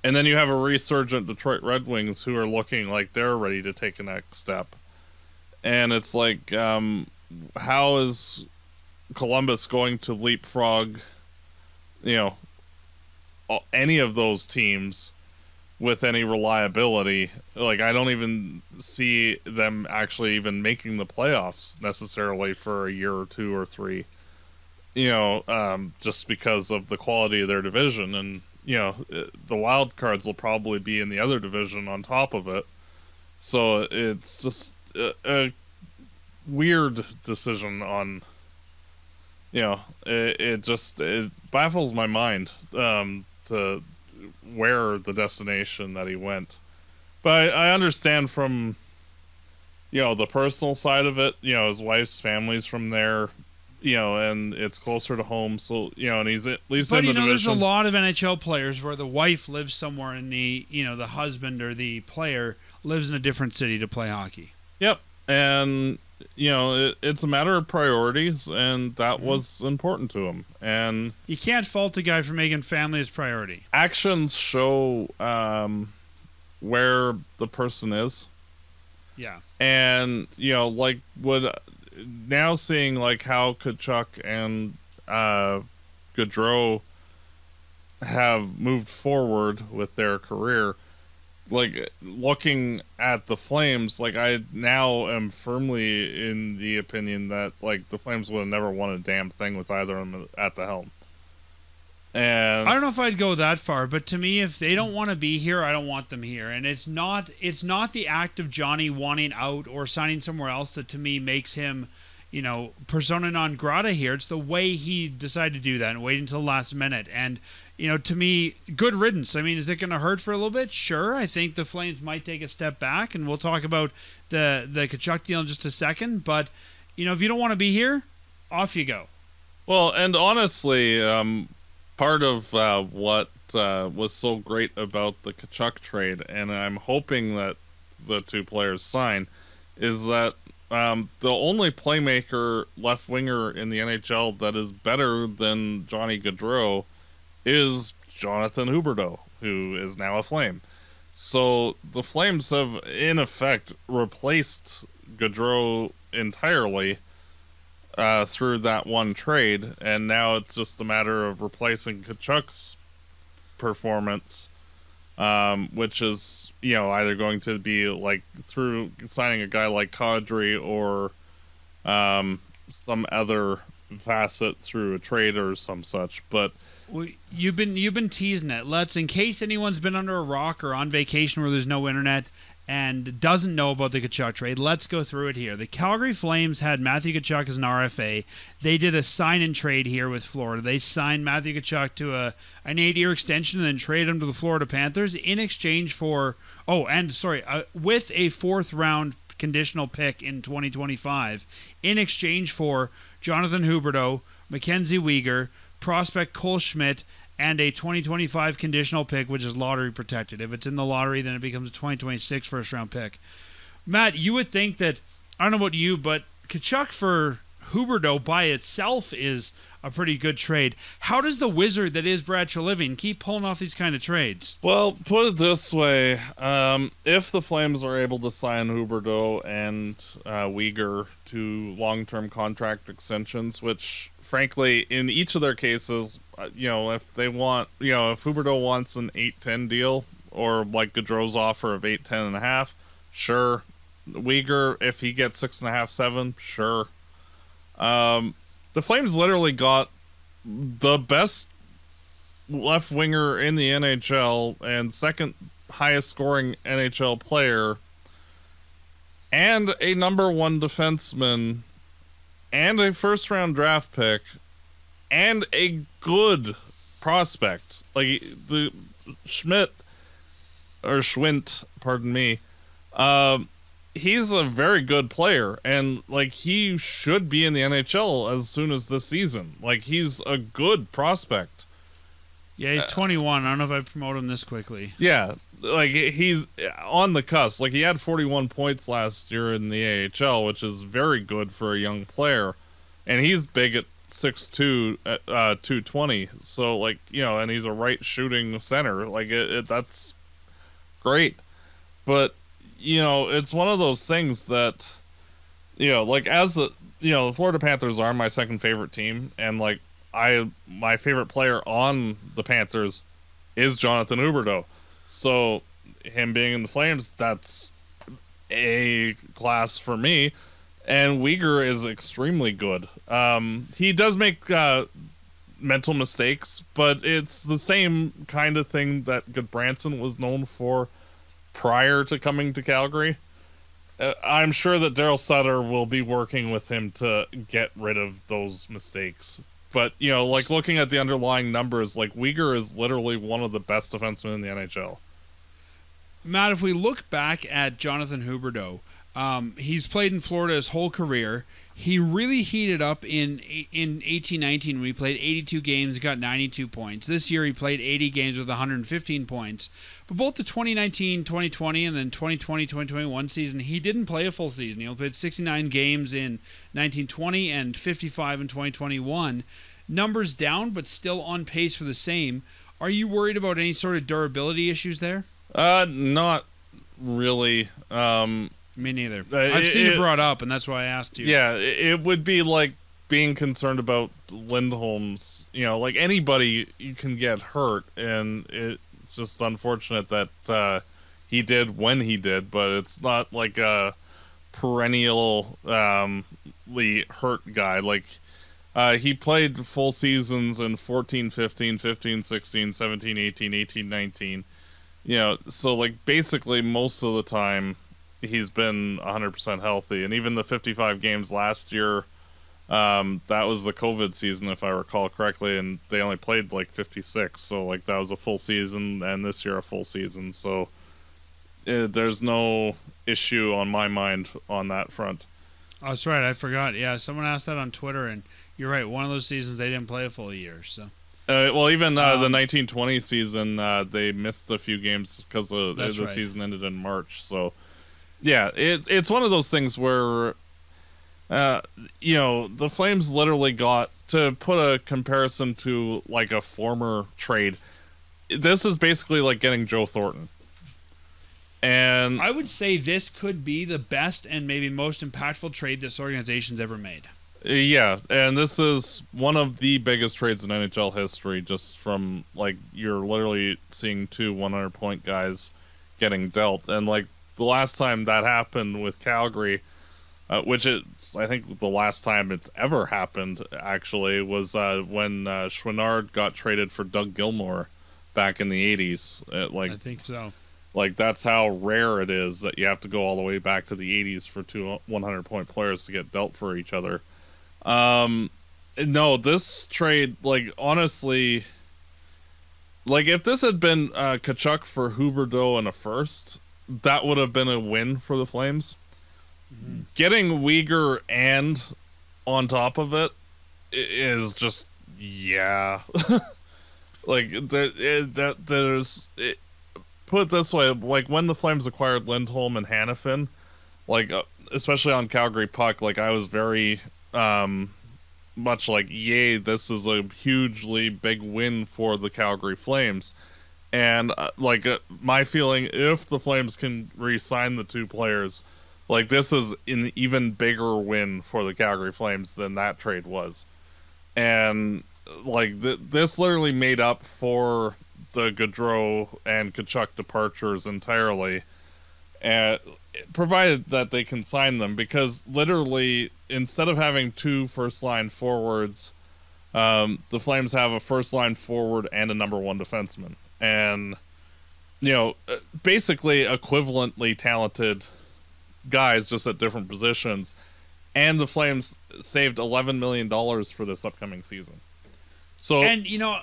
And then you have a resurgent Detroit Red Wings who are looking like they're ready to take a next step. and it's like, um, how is Columbus going to leapfrog, you know, any of those teams with any reliability? Like, I don't even see them actually even making the playoffs necessarily for a year or two or three, you know, um, just because of the quality of their division. And, you know, the wild cards will probably be in the other division on top of it. So it's just a, a weird decision on, you know, it, it just, it baffles my mind, um, to where the destination that he went. But I, I understand from, you know, the personal side of it, you know, his wife's family's from there, you know, and it's closer to home, so, you know, and he's at least but, in the you know, division. There's a lot of N H L players where the wife lives somewhere and the, you know, the husband or the player lives in a different city to play hockey. Yep. And, you know, it, it's a matter of priorities, and that mm-hmm. was important to him. And you can't fault a guy for making family his priority. Actions show um, where the person is. Yeah. And, you know, like, would now seeing, like, how Tkachuk and uh, Gaudreau have moved forward with their career, like, looking at the Flames, like, I now am firmly in the opinion that, like, the Flames would have never won a damn thing with either of them at the helm. And I don't know if I'd go that far, but to me, if they don't want to be here, I don't want them here. And it's not it's not the act of Johnny wanting out or signing somewhere else that, to me, makes him, you know, persona non grata here. It's the way he decided to do that and wait until the last minute. And, you know, to me, good riddance. I mean, is it going to hurt for a little bit? Sure. I think the Flames might take a step back, and we'll talk about the, the Tkachuk deal in just a second. But, you know, if you don't want to be here, off you go. Well, and honestly, um, part of uh, what uh, was so great about the Tkachuk trade, and I'm hoping that the two players sign, is that um, the only playmaker left winger in the N H L that is better than Johnny Gaudreau is Jonathan Huberdeau, who is now a Flame. So the Flames have, in effect, replaced Gaudreau entirely uh, through that one trade, and now it's just a matter of replacing Tkachuk's performance, um, which is, you know, either going to be, like, through signing a guy like Kadri or um, some other facet through a trade or some such, but... Well, you've been you've been teasing it. Let's, in case anyone's been under a rock or on vacation where there's no internet and doesn't know about the Tkachuk trade, let's go through it here. The Calgary Flames had Matthew Tkachuk as an R F A. They did a sign-and trade here with Florida. They signed Matthew Tkachuk to a an eight-year extension and then traded him to the Florida Panthers in exchange for oh, and sorry, uh, with a fourth-round conditional pick in twenty twenty-five in exchange for Jonathan Huberdeau, Mackenzie Weegar, prospect Cole Schwindt, and a twenty twenty-five conditional pick, which is lottery protected. If it's in the lottery, then it becomes a twenty twenty-six first round pick. Matt, you would think that, I don't know about you, but Tkachuk for Huberdeau by itself is a pretty good trade. How does the wizard that is Brad Treliving keep pulling off these kind of trades? Well, put it this way, um, if the Flames are able to sign Huberdeau and uh, Weegar to long-term contract extensions, which... Frankly, in each of their cases, you know, if they want, you know, if Huberdeau wants an eight ten deal or like Gaudreau's offer of eight ten and a half, sure. Weegar, if he gets six and a half, seven, sure. Um, the Flames literally got the best left winger in the N H L and second highest scoring N H L player and a number one defenseman and a first-round draft pick, and a good prospect. Like, the Schmidt, or Schwindt, pardon me, um, he's a very good player, and, like, he should be in the N H L as soon as this season. Like, he's a good prospect. Yeah, he's uh, twenty-one. I don't know if I promote him this quickly. Yeah, like, he's on the cusp. Like, he had forty-one points last year in the A H L, which is very good for a young player, and he's big at six two, uh, two twenty, so, like, you know, and he's a right shooting center. Like, it, it, that's great, but, you know, it's one of those things that you know, like as a, you know, the Florida Panthers are my second favorite team, and like I my favorite player on the Panthers is Jonathan Huberdeau. So him being in the Flames, that's a class for me. And Weegar is extremely good. Um, he does make uh, mental mistakes, but it's the same kind of thing that Goodbranson was known for prior to coming to Calgary. Uh, I'm sure that Daryl Sutter will be working with him to get rid of those mistakes. But, you know, like looking at the underlying numbers, like Weegar is literally one of the best defensemen in the N H L. Matt, if we look back at Jonathan Huberdeau, Um, he's played in Florida his whole career. He really heated up in in eighteen nineteen when he played eighty-two games and got ninety-two points. This year he played eighty games with one hundred fifteen points. But both the twenty nineteen twenty twenty and then twenty twenty twenty twenty-one season, he didn't play a full season. He only played sixty-nine games in nineteen twenty and fifty-five in twenty twenty-one. Numbers down, but still on pace for the same. Are you worried about any sort of durability issues there? Uh, not really. Um... Me neither. I've seen it, it brought up, and that's why I asked you. Yeah, it would be like being concerned about Lindholm's, you know, like anybody you can get hurt, and it's just unfortunate that uh, he did when he did, but it's not like a perennially um, hurt guy. Like, uh, he played full seasons in fourteen, fifteen, fifteen, sixteen, seventeen, eighteen, eighteen, nineteen, you know, so like basically most of the time he's been one hundred percent healthy. And even the fifty-five games last year, um, that was the COVID season, if I recall correctly, and they only played like fifty-six. So, like, that was a full season, and this year a full season. So, uh, there's no issue on my mind on that front. Oh, that's right. I forgot. Yeah, someone asked that on Twitter, and you're right. One of those seasons they didn't play a full year. So. Uh, well, even uh, um, the nineteen twenty season, uh, they missed a few games because the right. season ended in March. So, yeah, it, it's one of those things where, uh, you know, the Flames literally got, to put a comparison to like a former trade, this is basically like getting Joe Thornton. And I would say this could be the best and maybe most impactful trade this organization's ever made. Yeah, and this is one of the biggest trades in N H L history, just from like you're literally seeing two one hundred point guys getting dealt. And like, the last time that happened with Calgary, uh, which it's, I think the last time it's ever happened, actually, was uh, when uh, Chouinard got traded for Doug Gilmour back in the eighties. It, like, I think so. Like, that's how rare it is that you have to go all the way back to the eighties for two one hundred point players to get dealt for each other. Um, no, this trade, like, honestly, like, if this had been uh, Tkachuk for Huberdeau and a first, that would have been a win for the Flames. Mm-hmm. Getting Weegar and on top of it is just, yeah. Like, there, it, that, there's... It, put it this way, like, when the Flames acquired Lindholm and Hanifin, like, uh, especially on Calgary Puck, like, I was very um, much like, yay, this is a hugely big win for the Calgary Flames. And, uh, like, uh, my feeling, if the Flames can re-sign the two players, like, this is an even bigger win for the Calgary Flames than that trade was. And, like, th this literally made up for the Gaudreau and Tkachuk departures entirely, uh, provided that they can sign them, because literally, instead of having two first-line forwards, um, the Flames have a first-line forward and a number one defenseman. And, you know, basically equivalently talented guys, just at different positions. And the Flames saved eleven million dollars for this upcoming season. So, and, you know,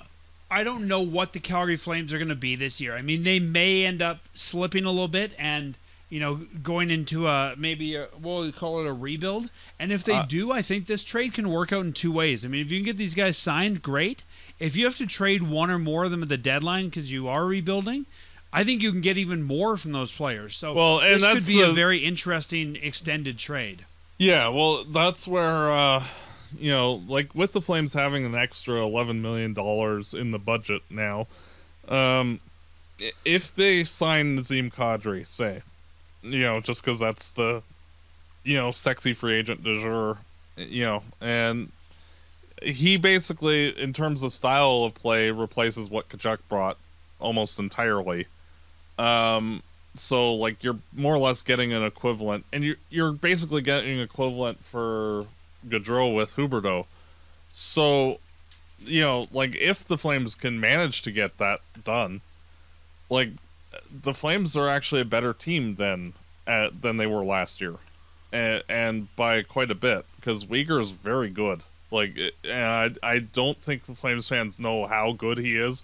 I don't know what the Calgary Flames are going to be this year. I mean, they may end up slipping a little bit and, you know, going into a, maybe a, what we call it, a rebuild. And if they uh, do, I think this trade can work out in two ways. I mean, if you can get these guys signed, great. If you have to trade one or more of them at the deadline because you are rebuilding, I think you can get even more from those players. So well, and this that's could be the, a very interesting extended trade. Yeah, well, that's where, uh, you know, like with the Flames having an extra eleven million dollars in the budget now, um, if they sign Nazem Kadri, say, you know, just because that's the you know, sexy free agent du jour, you know, and he basically, in terms of style of play, replaces what Tkachuk brought almost entirely. Um, so like you're more or less getting an equivalent, and you you're basically getting equivalent for Gaudreau with Huberdeau. So, you know, like if the Flames can manage to get that done, like the Flames are actually a better team than uh, than they were last year, and, and by quite a bit, because Weegar is very good. Like, and I I don't think the Flames fans know how good he is,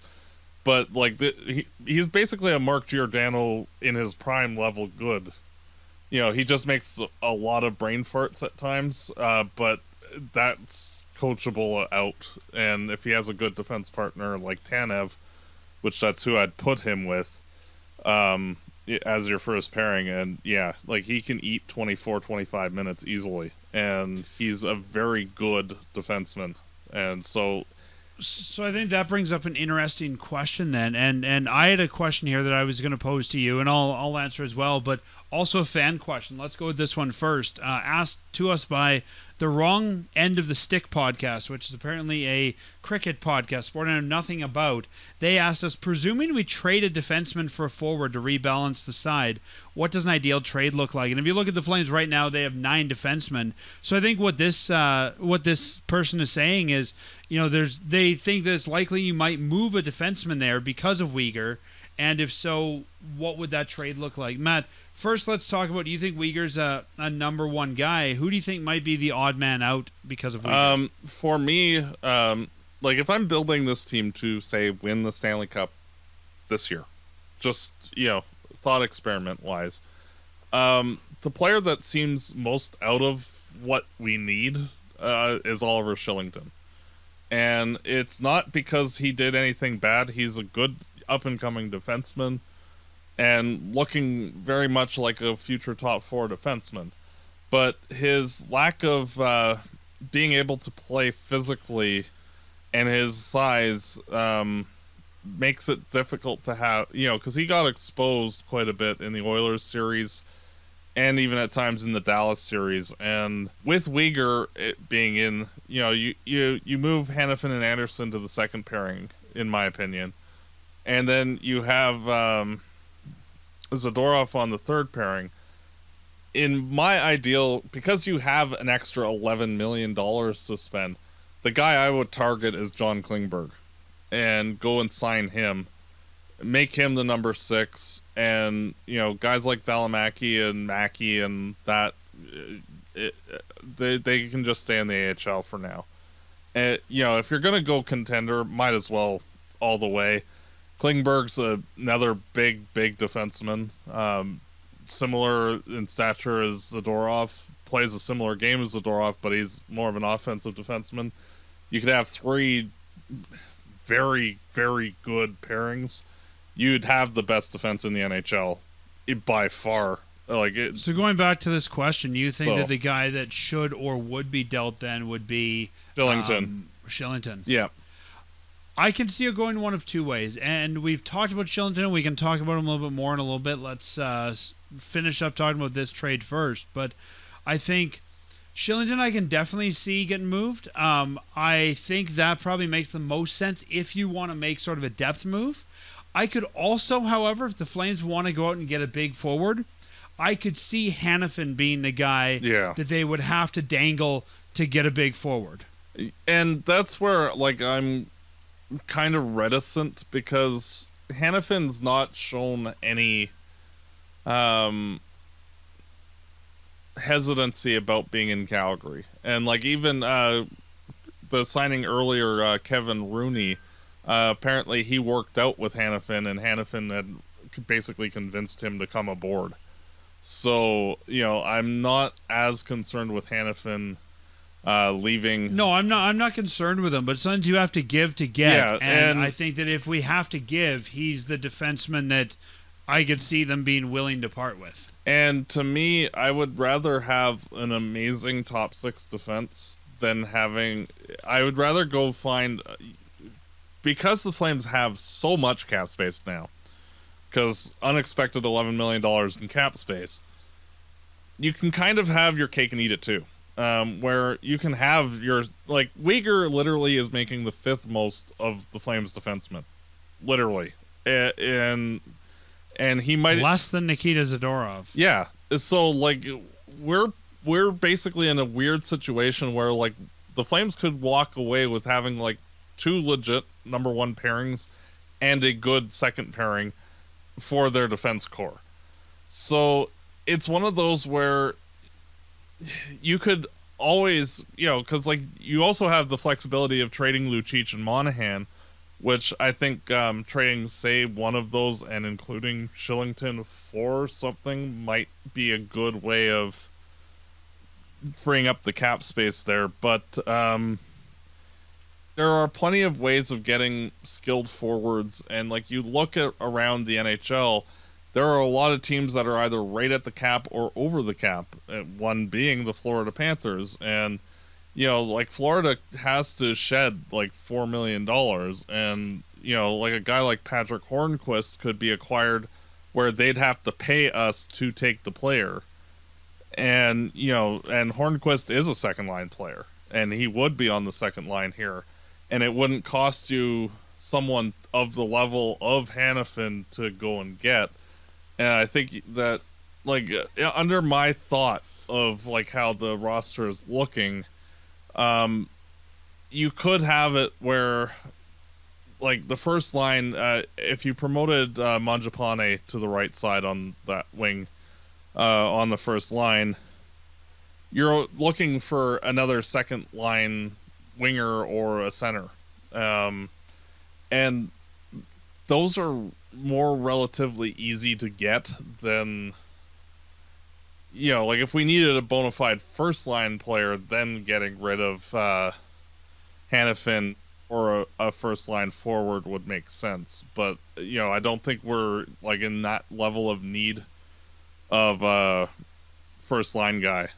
but like the, he he's basically a Mark Giordano in his prime level good. You know, he just makes a lot of brain farts at times, uh, but that's coachable out. And if he has a good defense partner like Tanev, which that's who I'd put him with, um, as your first pairing, and yeah, like he can eat twenty-four, twenty-five minutes easily, and he's a very good defenseman. And so, so I think that brings up an interesting question then, and and I had a question here that I was going to pose to you, and I'll I'll answer as well, but also a fan question. Let's go with this one first. Uh, asked to us by The Wrong End of the Stick podcast, which is apparently a cricket podcast, sport I know nothing about. They asked us, presuming we trade a defenseman for a forward to rebalance the side, what does an ideal trade look like? And if you look at the Flames right now, they have nine defensemen. So I think what this uh, what this person is saying is, you know, there's they think that it's likely you might move a defenseman there because of Weegar, and if so, what would that trade look like? Matt, first, let's talk about, do you think Uyghur's a, a number one guy? Who do you think might be the odd man out because of Uyghur? Um, for me, um, like if I'm building this team to, say, win the Stanley Cup this year, just, you know, thought experiment-wise, um, the player that seems most out of what we need uh, is Oliver Schillington. And it's not because he did anything bad. He's a good up-and-coming defenseman, and looking very much like a future top four defenseman, but his lack of uh, being able to play physically and his size um, makes it difficult to have, you know, because he got exposed quite a bit in the Oilers series and even at times in the Dallas series. And with Weegar it being in, you know, you, you, you move Hannifin and Andersson to the second pairing, in my opinion. And then you have Um, Zadorov on the third pairing. In my ideal, because you have an extra eleven million dollars to spend, the guy I would target is John Klingberg and go and sign him, make him the number six, and, you know, guys like Välimäki and Mackie and that, it, they, they can just stay in the A H L for now. And, you know, if you're going to go contender, might as well all the way. Klingberg's another big, big defenseman, um, similar in stature as Zadorov, plays a similar game as Zadorov, but he's more of an offensive defenseman. You could have three very, very good pairings. You'd have the best defense in the N H L by far. Like it, so going back to this question, you think so, that the guy that should or would be dealt then would be Schillington. Um, Schillington. Yeah. I can see it going one of two ways, and we've talked about Schillington. We can talk about him a little bit more in a little bit. Let's uh, finish up talking about this trade first, but I think Schillington I can definitely see getting moved. Um, I think that probably makes the most sense if you want to make sort of a depth move. I could also, however, if the Flames want to go out and get a big forward, I could see Hannifin being the guy yeah. that they would have to dangle to get a big forward. And that's where, like, I'm kind of reticent, because Hannafin's not shown any um, hesitancy about being in Calgary, and like even uh, the signing earlier, uh, Kevin Rooney, uh, apparently he worked out with Hannifin, and Hannifin had basically convinced him to come aboard. So, you know, I'm not as concerned with Hannifin Uh, leaving. No, I'm not. I'm not concerned with him. But sometimes you have to give to get. Yeah, and, and I think that if we have to give, he's the defenseman that I could see them being willing to part with. And to me, I would rather have an amazing top six defense than having. I would rather go find, because the Flames have so much cap space now, because unexpected eleven million dollars in cap space. you can kind of have your cake and eat it too, um, where you can have your, like, Weegar literally is making the fifth most of the Flames defensemen, literally, and and he might less than Nikita Zadorov. Yeah, so like we're we're basically in a weird situation where like the Flames could walk away with having like two legit number one pairings and a good second pairing for their defense core. So it's one of those where you could always, you know, because like you also have the flexibility of trading Lucic and Monahan, which I think um, trading, say, one of those and including Schillington for something might be a good way of freeing up the cap space there. But um, there are plenty of ways of getting skilled forwards. And like you look at around the N H L, there are a lot of teams that are either right at the cap or over the cap, one being the Florida Panthers. And, you know, like Florida has to shed like four million dollars, and, you know, like a guy like Patrick Hornquist could be acquired where they'd have to pay us to take the player. And, you know, and Hornquist is a second line player, and he would be on the second line here, and it wouldn't cost you someone of the level of Hanifin to go and get. And I think that, like, under my thought of, like, how the roster is looking, um, you could have it where, like, the first line, uh, if you promoted uh, Mangiapane to the right side on that wing, uh, on the first line, you're looking for another second line winger or a center. Um, and those are more relatively easy to get than, you know, like if we needed a bona fide first line player, then getting rid of uh Hanifin or a, a first line forward would make sense. But, you know, I don't think we're like in that level of need of uh first line guy.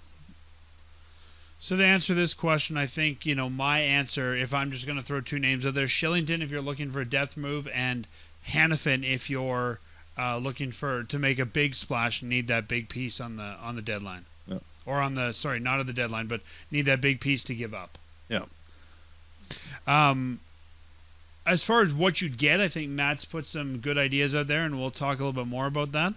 So to answer this question, I think, you know, my answer, if I'm just going to throw two names out there, Schillington if you're looking for a depth move, and Hanifin if you're uh, looking for to make a big splash and need that big piece on the on the deadline. Yeah. Or on the sorry, not at the deadline, but need that big piece to give up. Yeah. Um as far as what you'd get, I think Matt's put some good ideas out there, and we'll talk a little bit more about that.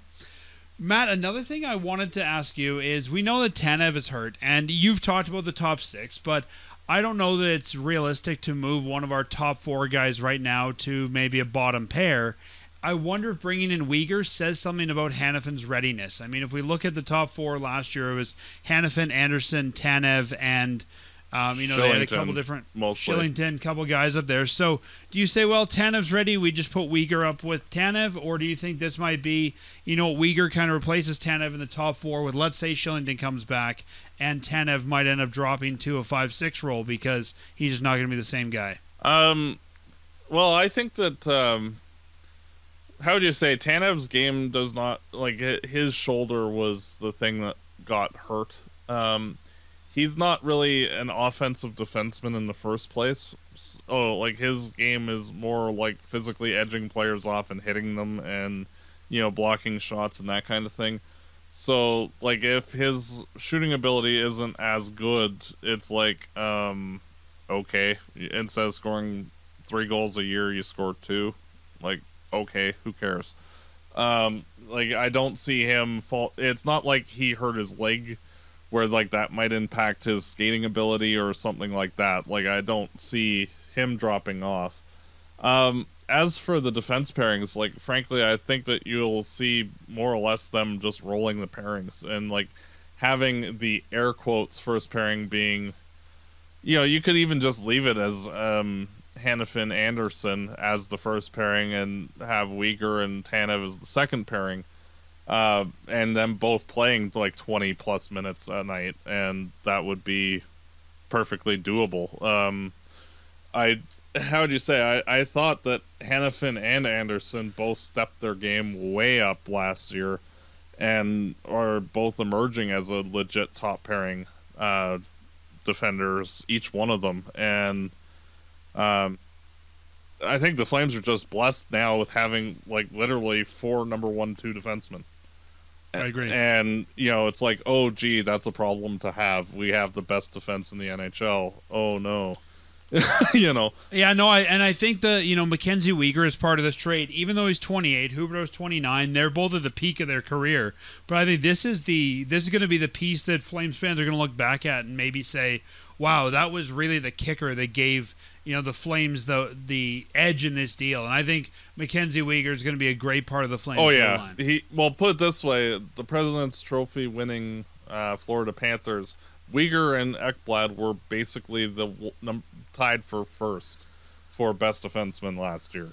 Matt, another thing I wanted to ask you is, we know that Tanev is hurt, and you've talked about the top six, but I don't know that it's realistic to move one of our top four guys right now to maybe a bottom pair. I wonder if bringing in Weegar says something about Hanifin's readiness. I mean, if we look at the top four last year, it was Hanifin, Andersson, Tanev, and um, you know, they had a couple different mostly. Schillington, couple guys up there. So do you say, well, Tanev's ready, we just put Weegar up with Tanev, or do you think this might be, you know, Weegar kind of replaces Tanev in the top four with, let's say Schillington comes back, and Tanev might end up dropping to a five six role because he's just not going to be the same guy? Um, well, I think that, um, how would you say, Tanev's game does not, like, his shoulder was the thing that got hurt. Um, he's not really an offensive defenseman in the first place. So, like, his game is more like physically edging players off and hitting them and, you know, blocking shots and that kind of thing. So, like, if his shooting ability isn't as good, it's like, um, okay. Instead of scoring three goals a year, you score two. Like, okay, who cares? Um, like, I don't see him fall. It's not like he hurt his leg where, like, that might impact his skating ability or something like that. Like, I don't see him dropping off. Um... As for the defense pairings, like, frankly, I think that you'll see more or less them just rolling the pairings and, like, having the air quotes first pairing being, you know, you could even just leave it as um, Hanifin Andersson as the first pairing and have Weegar and Tanev as the second pairing, uh, and them both playing, like, twenty-plus minutes a night, and that would be perfectly doable. Um, I... How would you say? I, I thought that Hanifin and Andersson both stepped their game way up last year and are both emerging as a legit top pairing uh, defenders, each one of them. And um, I think the Flames are just blessed now with having, like, literally four number one, two defensemen. I agree. And, you know, it's like, oh, gee, that's a problem to have. We have the best defense in the N H L. Oh, no. you know. Yeah, no, I, and I think that, you know, Mackenzie Weegar is part of this trade. Even though he's twenty-eight, Huberdeau's twenty-nine, they're both at the peak of their career. But I think this is the this is going to be the piece that Flames fans are going to look back at and maybe say, wow, that was really the kicker that gave, you know, the Flames the the edge in this deal. And I think Mackenzie Weegar is going to be a great part of the Flames. Oh, yeah. Line. He, well, put it this way, the President's Trophy winning uh, Florida Panthers, Weegar and Ekblad were basically the num- tied for first for best defenseman last year.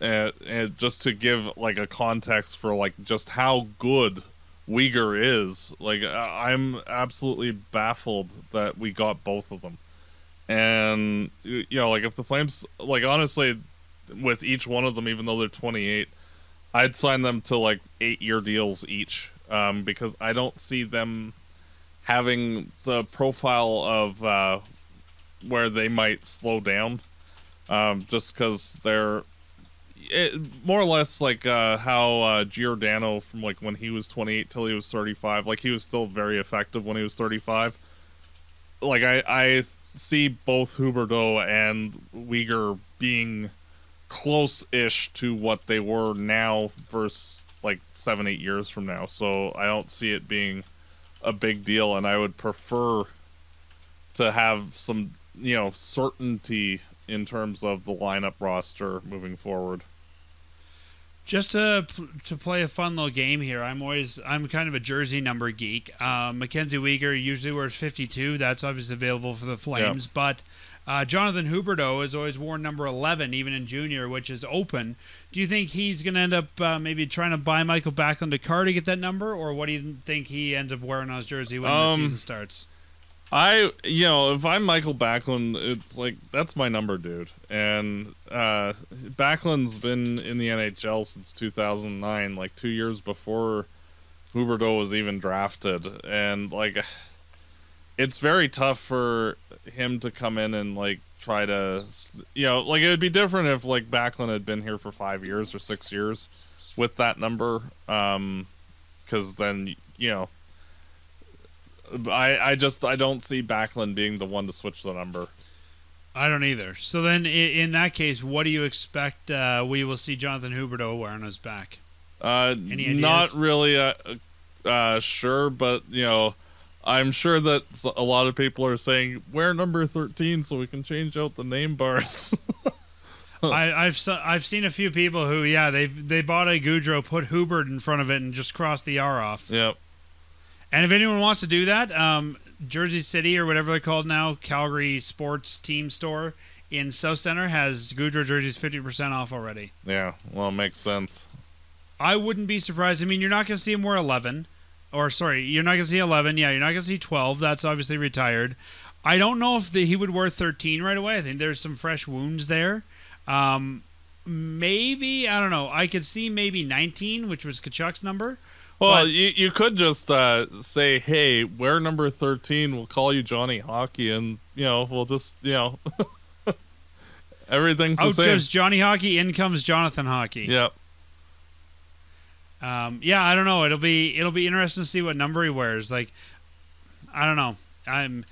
And, and just to give like a context for like just how good Weegar is, like I'm absolutely baffled that we got both of them. And you know, like if the Flames, like honestly, with each one of them, even though they're twenty-eight, I'd sign them to like eight-year deals each, um, because I don't see them having the profile of uh, where they might slow down, um, just because they're it, more or less like uh, how uh, Giordano from like when he was twenty-eight till he was thirty-five, like he was still very effective when he was thirty-five. Like I, I see both Huberdeau and Weegar being close-ish to what they were now versus like seven, eight years from now. So I don't see it being a big deal, and I would prefer to have some, you know, certainty in terms of the lineup roster moving forward. Just to to play a fun little game here, I'm always I'm kind of a jersey number geek. Um, Mackenzie Weegar usually wears fifty-two. That's obviously available for the Flames, yeah. But uh, Jonathan Huberdeau has always worn number eleven, even in junior, which is open. Do you think he's going to end up uh, maybe trying to buy Michael Backlund a car to get that number, or what do you think he ends up wearing on his jersey when um, the season starts? I, you know, if I'm Michael Backlund, it's like, that's my number, dude. And uh, Backlund's been in the N H L since two thousand nine, like two years before Huberdeau was even drafted. And, like, it's very tough for him to come in and, like, try to, you know, like, it would be different if, like, Backlund had been here for five years or six years with that number. Um, 'cause then, you know, I, I just I don't see Backlund being the one to switch the number. I don't either. So then, in that case, what do you expect uh, we will see Jonathan Huberdeau wear on his back? Uh, Any ideas? Not really uh, uh, sure, but you know, I'm sure that a lot of people are saying wear number thirteen so we can change out the name bars. I, I've I've seen a few people who yeah they they bought a Gaudreau, put Hubert in front of it, and just crossed the R off. Yep. And if anyone wants to do that, um, Jersey City or whatever they're called now, Calgary Sports Team Store in South Center has Gaudreau jerseys fifty percent off already. Yeah, well, it makes sense. I wouldn't be surprised. I mean, you're not going to see him wear eleven. Or, sorry, you're not going to see eleven. Yeah, you're not going to see twelve. That's obviously retired. I don't know if the, he would wear thirteen right away. I think there's some fresh wounds there. Um, maybe, I don't know. I could see maybe nineteen, which was Tkachuk's number. Well, but, you, you could just uh, say, hey, wear number thirteen. We'll call you Johnny Hockey, and, you know, we'll just, you know, everything's the same. Out goes Johnny Hockey, in comes Jonathan Hockey. Yep. Um, yeah, I don't know. It'll be it'll be interesting to see what number he wears. Like, I don't know. I'm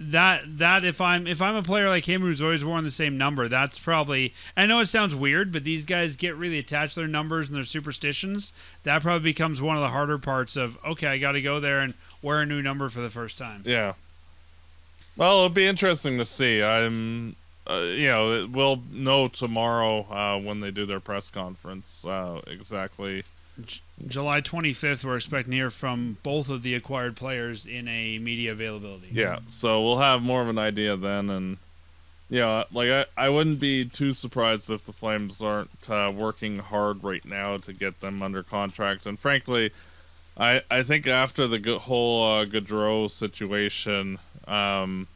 that that if I'm if I'm a player like him who's always worn the same number, that's probably, I know it sounds weird, but these guys get really attached to their numbers and their superstitions. That probably becomes one of the harder parts of, okay, I got to go there and wear a new number for the first time. Yeah. Well, it'll be interesting to see. I'm, uh, you know, we'll know tomorrow uh, when they do their press conference uh, exactly. J- July twenty-fifth, we're expecting to hear from both of the acquired players in a media availability. Yeah, so we'll have more of an idea then. And, you know, like I, I wouldn't be too surprised if the Flames aren't uh, working hard right now to get them under contract. And frankly, I, I think after the whole uh, Gaudreau situation, um,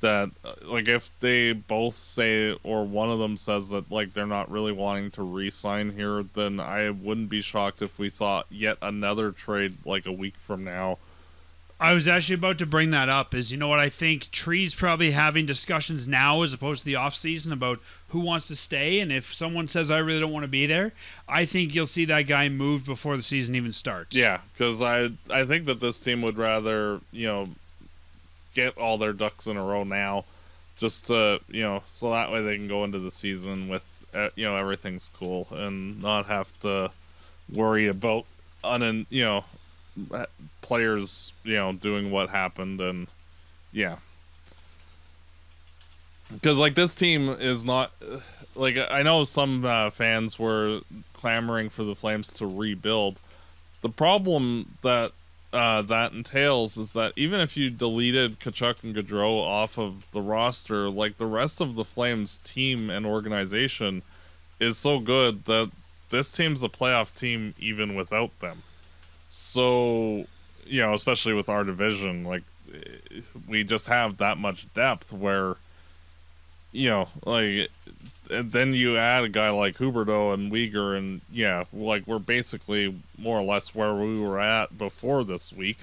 that, like, if they both say, or one of them says that, like, they're not really wanting to re-sign here, then I wouldn't be shocked if we saw yet another trade, like, a week from now I was actually about to bring that up is, you know what, I think Tree's probably having discussions now as opposed to the offseason about who wants to stay, and if someone says, I really don't want to be there, I think you'll see that guy moved before the season even starts. Yeah, because I, I think that this team would rather, you know, get all their ducks in a row now just to, you know, so that way they can go into the season with, you know, everything's cool and not have to worry about, un- you know, players, you know, doing what happened. And yeah, because like this team is not like, I know some uh, fans were clamoring for the Flames to rebuild. The problem that uh, that entails is that even if you deleted Tkachuk and Gaudreau off of the roster, like the rest of the Flames team and organization is so good that this team's a playoff team even without them. So, you know, especially with our division, like we just have that much depth where, you know, like, and then you add a guy like Huberdeau and Weegar, and yeah, like we're basically more or less where we were at before this week.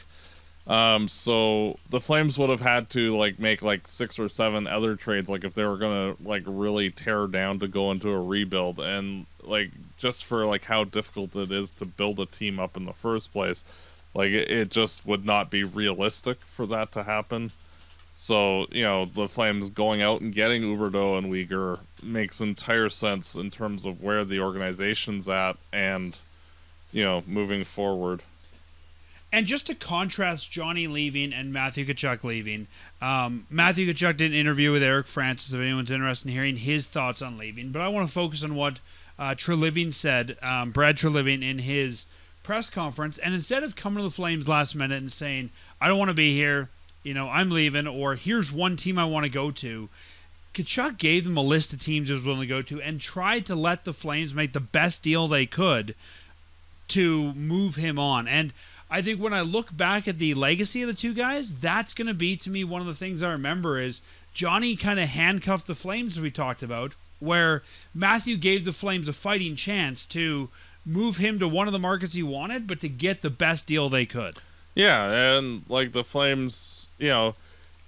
Um, so the Flames would have had to like make like six or seven other trades, like if they were gonna like really tear down to go into a rebuild, and like just for like how difficult it is to build a team up in the first place, like it, it just would not be realistic for that to happen. So, you know, the Flames going out and getting Huberdeau and Weegar makes entire sense in terms of where the organization's at and, you know, moving forward. And just to contrast Johnny leaving and Matthew Tkachuk leaving, um, Matthew Tkachuk did an interview with Eric Francis, if anyone's interested in hearing his thoughts on leaving. But I want to focus on what uh, Treliving said, um, Brad Treliving, in his press conference. And instead of coming to the Flames last minute and saying, I don't want to be here, you know, I'm leaving, or here's one team I want to go to, Tkachuk gave them a list of teams he was willing to go to and tried to let the Flames make the best deal they could to move him on. And I think when I look back at the legacy of the two guys, that's going to be, to me, one of the things I remember is Johnny kind of handcuffed the Flames, we talked about, where Matthew gave the Flames a fighting chance to move him to one of the markets he wanted, but to get the best deal they could. Yeah, and, like, the Flames, you know,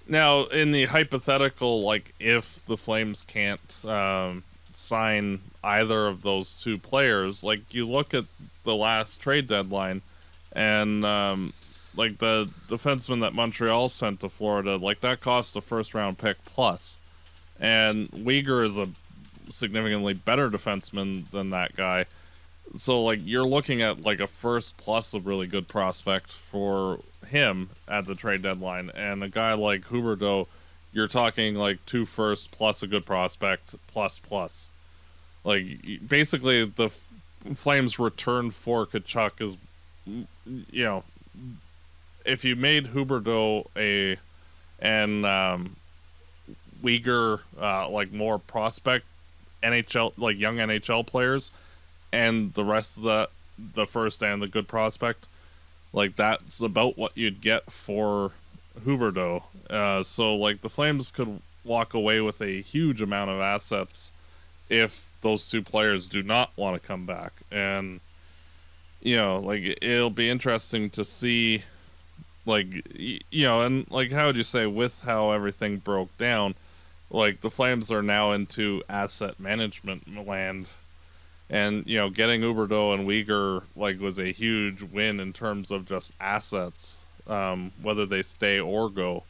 now in the hypothetical, like, if the Flames can't um, sign either of those two players, like, you look at the last trade deadline, and um, like the defenseman that Montreal sent to Florida, like that cost a first round pick plus, and Weegar is a significantly better defenseman than that guy. So like you're looking at like a first plus a really good prospect for him at the trade deadline, and a guy like Huberdeau, you're talking like two first plus a good prospect plus plus. Like basically the F- Flames return for Tkachuk is, you know, if you made Huberdeau a and um, Weegar uh, like more prospect N H L, like young N H L players, and the rest of the the first and the good prospect, like that's about what you'd get for Huberdeau. Uh, so like the Flames could walk away with a huge amount of assets if those two players do not want to come back. And you know, like it'll be interesting to see, like, you know, and like how would you say with how everything broke down, like the Flames are now into asset management land, and you know, getting Huberdeau and Weegar like was a huge win in terms of just assets, um, whether they stay or go.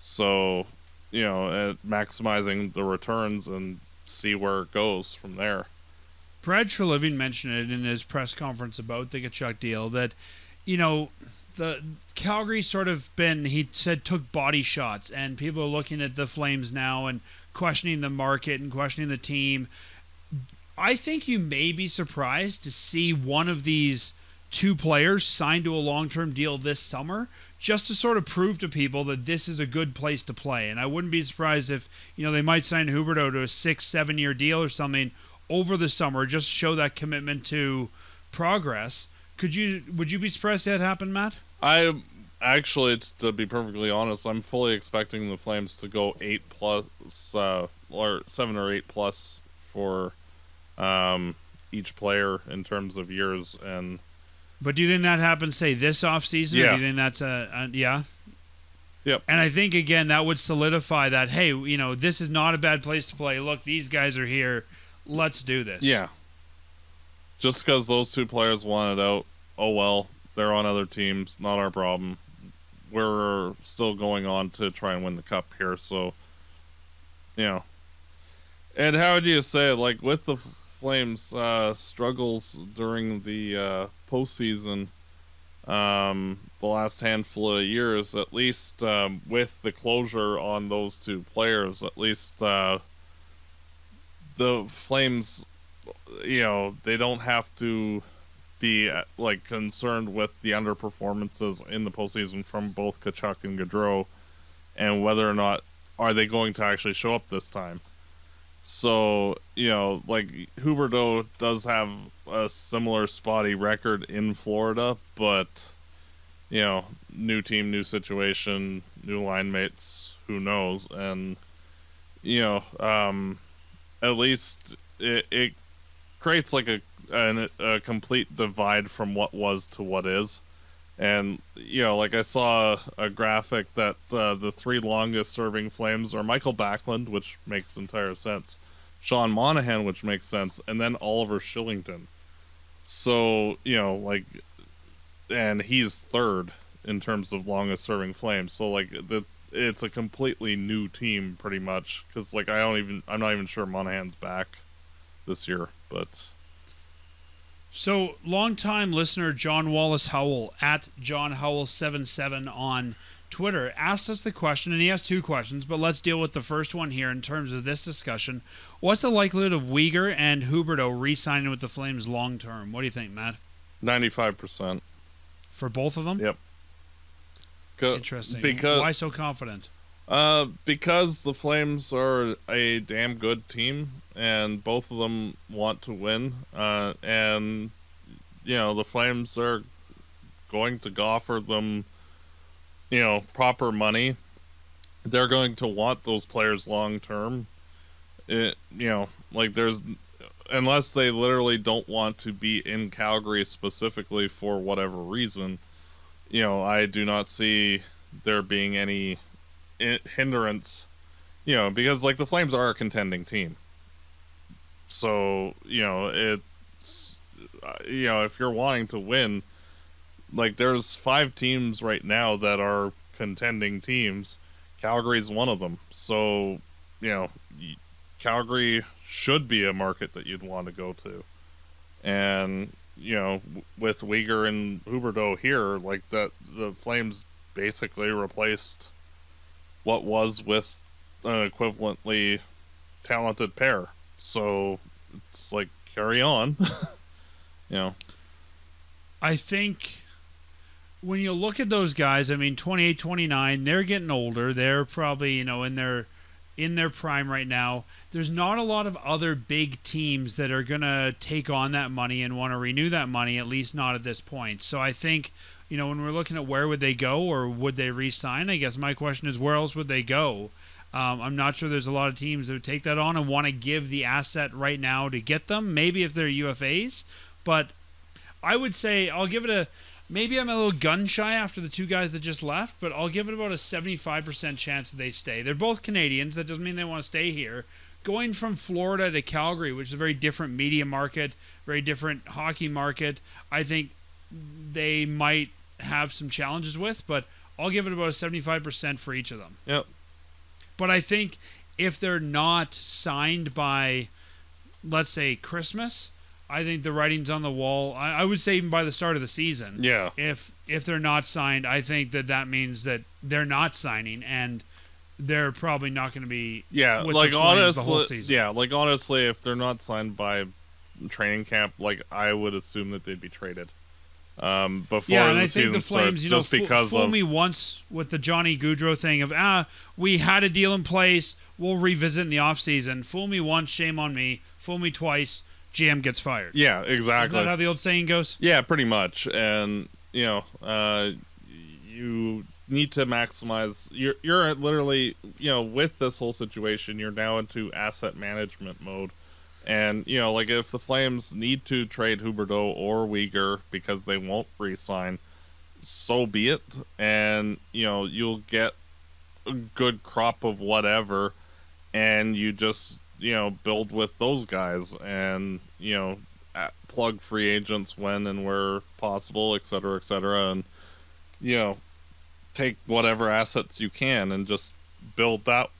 So you know, uh, maximizing the returns and see where it goes from there. Brad Treliving mentioned it in his press conference about the Tkachuk deal that, you know, the Calgary sort of been, he said, took body shots, and people are looking at the Flames now and questioning the market and questioning the team. I think you may be surprised to see one of these two players signed to a long-term deal this summer, just to sort of prove to people that this is a good place to play. And I wouldn't be surprised if, you know, they might sign Huberdeau to a six, seven-year deal or something over the summer, just show that commitment to progress. Could you, would you be surprised that happened, Matt? I actually, to be perfectly honest, I'm fully expecting the Flames to go eight plus, uh, or seven or eight plus for um, each player in terms of years, and But do you think that happens, say, this offseason? Yeah. Or do you think that's a, a – yeah? Yep. And I think, again, that would solidify that, hey, you know, this is not a bad place to play. Look, these guys are here. Let's do this. Yeah. Just because those two players wanted out, oh, well, they're on other teams. Not our problem. We're still going on to try and win the cup here. So, you know. And how would you say it? Like, with the – Flames uh, struggles during the uh, postseason, um, the last handful of years, at least um, with the closure on those two players, at least uh, the Flames, you know, they don't have to be uh, like concerned with the underperformances in the postseason from both Tkachuk and Gaudreau, and whether or not are they going to actually show up this time. So, you know, like, Huberdeau does have a similar spotty record in Florida, but, you know, new team, new situation, new line mates, who knows? And, you know, um, at least it, it creates, like, a, an, a complete divide from what was to what is. And, you know, like, I saw a graphic that uh, the three longest-serving Flames are Mikael Backlund, which makes entire sense, Sean Monahan, which makes sense, and then Oliver Schillington. So, you know, like, and he's third in terms of longest-serving Flames. So, like, the, it's a completely new team, pretty much, because, like, I don't even, I'm not even sure Monahan's back this year, but... So, longtime listener John Wallace Howell at John Howell seven seven on Twitter asked us the question, and he has two questions, but let's deal with the first one here in terms of this discussion. What's the likelihood of Weegar and Huberdeau re-signing with the Flames long term? What do you think, Matt? ninety-five percent. For both of them? Yep. Interesting. Because, why so confident? Uh, because the Flames are a damn good team, and both of them want to win. Uh, and, you know, the Flames are going to offer them, you know, proper money. They're going to want those players long term. It, you know, like there's, unless they literally don't want to be in Calgary specifically for whatever reason, you know, I do not see there being any hindrance, you know, because like the Flames are a contending team. So, you know, it's, you know, if you're wanting to win, like there's five teams right now that are contending teams. Calgary's one of them. So, you know, Calgary should be a market that you'd want to go to. And, you know, with Weegar and Huberdeau here, like that, the Flames basically replaced what was with an equivalently talented pair. So it's like, carry on. You know, I think when you look at those guys, I mean, twenty-eight, twenty-nine, they're getting older. They're probably, you know, in their in their prime right now. There's not a lot of other big teams that are going to take on that money and want to renew that money, at least not at this point. So I think, you know, when we're looking at where would they go or would they re-sign, I guess my question is, where else would they go? Um, I'm not sure there's a lot of teams that would take that on and want to give the asset right now to get them, maybe if they're U F As. But I would say I'll give it a – maybe I'm a little gun-shy after the two guys that just left, but I'll give it about a seventy-five percent chance that they stay. They're both Canadians. That doesn't mean they want to stay here. Going from Florida to Calgary, which is a very different media market, very different hockey market, I think they might have some challenges with, but I'll give it about a seventy-five percent for each of them. Yep. But I think if they're not signed by, let's say, Christmas, I think the writing's on the wall. I, I would say even by the start of the season. Yeah. If if they're not signed, I think that that means that they're not signing, and they're probably not going to be. Yeah, with like the Flames honestly, the whole season. Yeah, like honestly, if they're not signed by training camp, like I would assume that they'd be traded. Um, before yeah, and the I season think the Flames, starts, you know, just because fool of... me once with the Johnny Gaudreau thing of, ah, we had a deal in place, we'll revisit in the offseason. Fool me once, shame on me. Fool me twice, G M gets fired. Yeah, exactly. Isn't that how the old saying goes? Yeah, pretty much. And, you know, uh, you need to maximize. You're, you're literally, you know, with this whole situation, you're now into asset management mode. And, you know, like, if the Flames need to trade Huberdeau or Weegar because they won't re-sign, so be it. And, you know, you'll get a good crop of whatever, and you just, you know, build with those guys and, you know, at, plug free agents when and where possible, et cetera, et cetera. And, you know, take whatever assets you can and just build that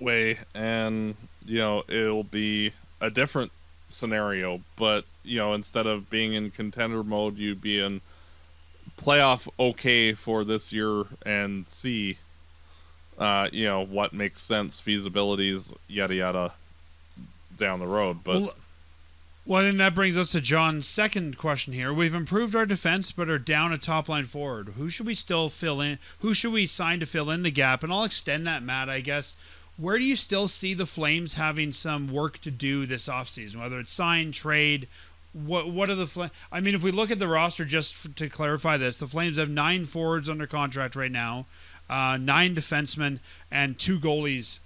way. And, you know, it'll be a different scenario, but, you know, instead of being in contender mode, you'd be in playoff okay for this year and see, uh, you know, what makes sense, feasibilities, yada, yada, down the road. But well, well, then that brings us to John's second question here. We've improved our defense, but are down a top line forward. Who should we still fill in? Who should we sign to fill in the gap? And I'll extend that, Matt, I guess. Where do you still see the Flames having some work to do this offseason, whether it's sign, trade? What what are the Flames? I mean, if we look at the roster, just f to clarify this, the Flames have nine forwards under contract right now, uh, nine defensemen, and two goalies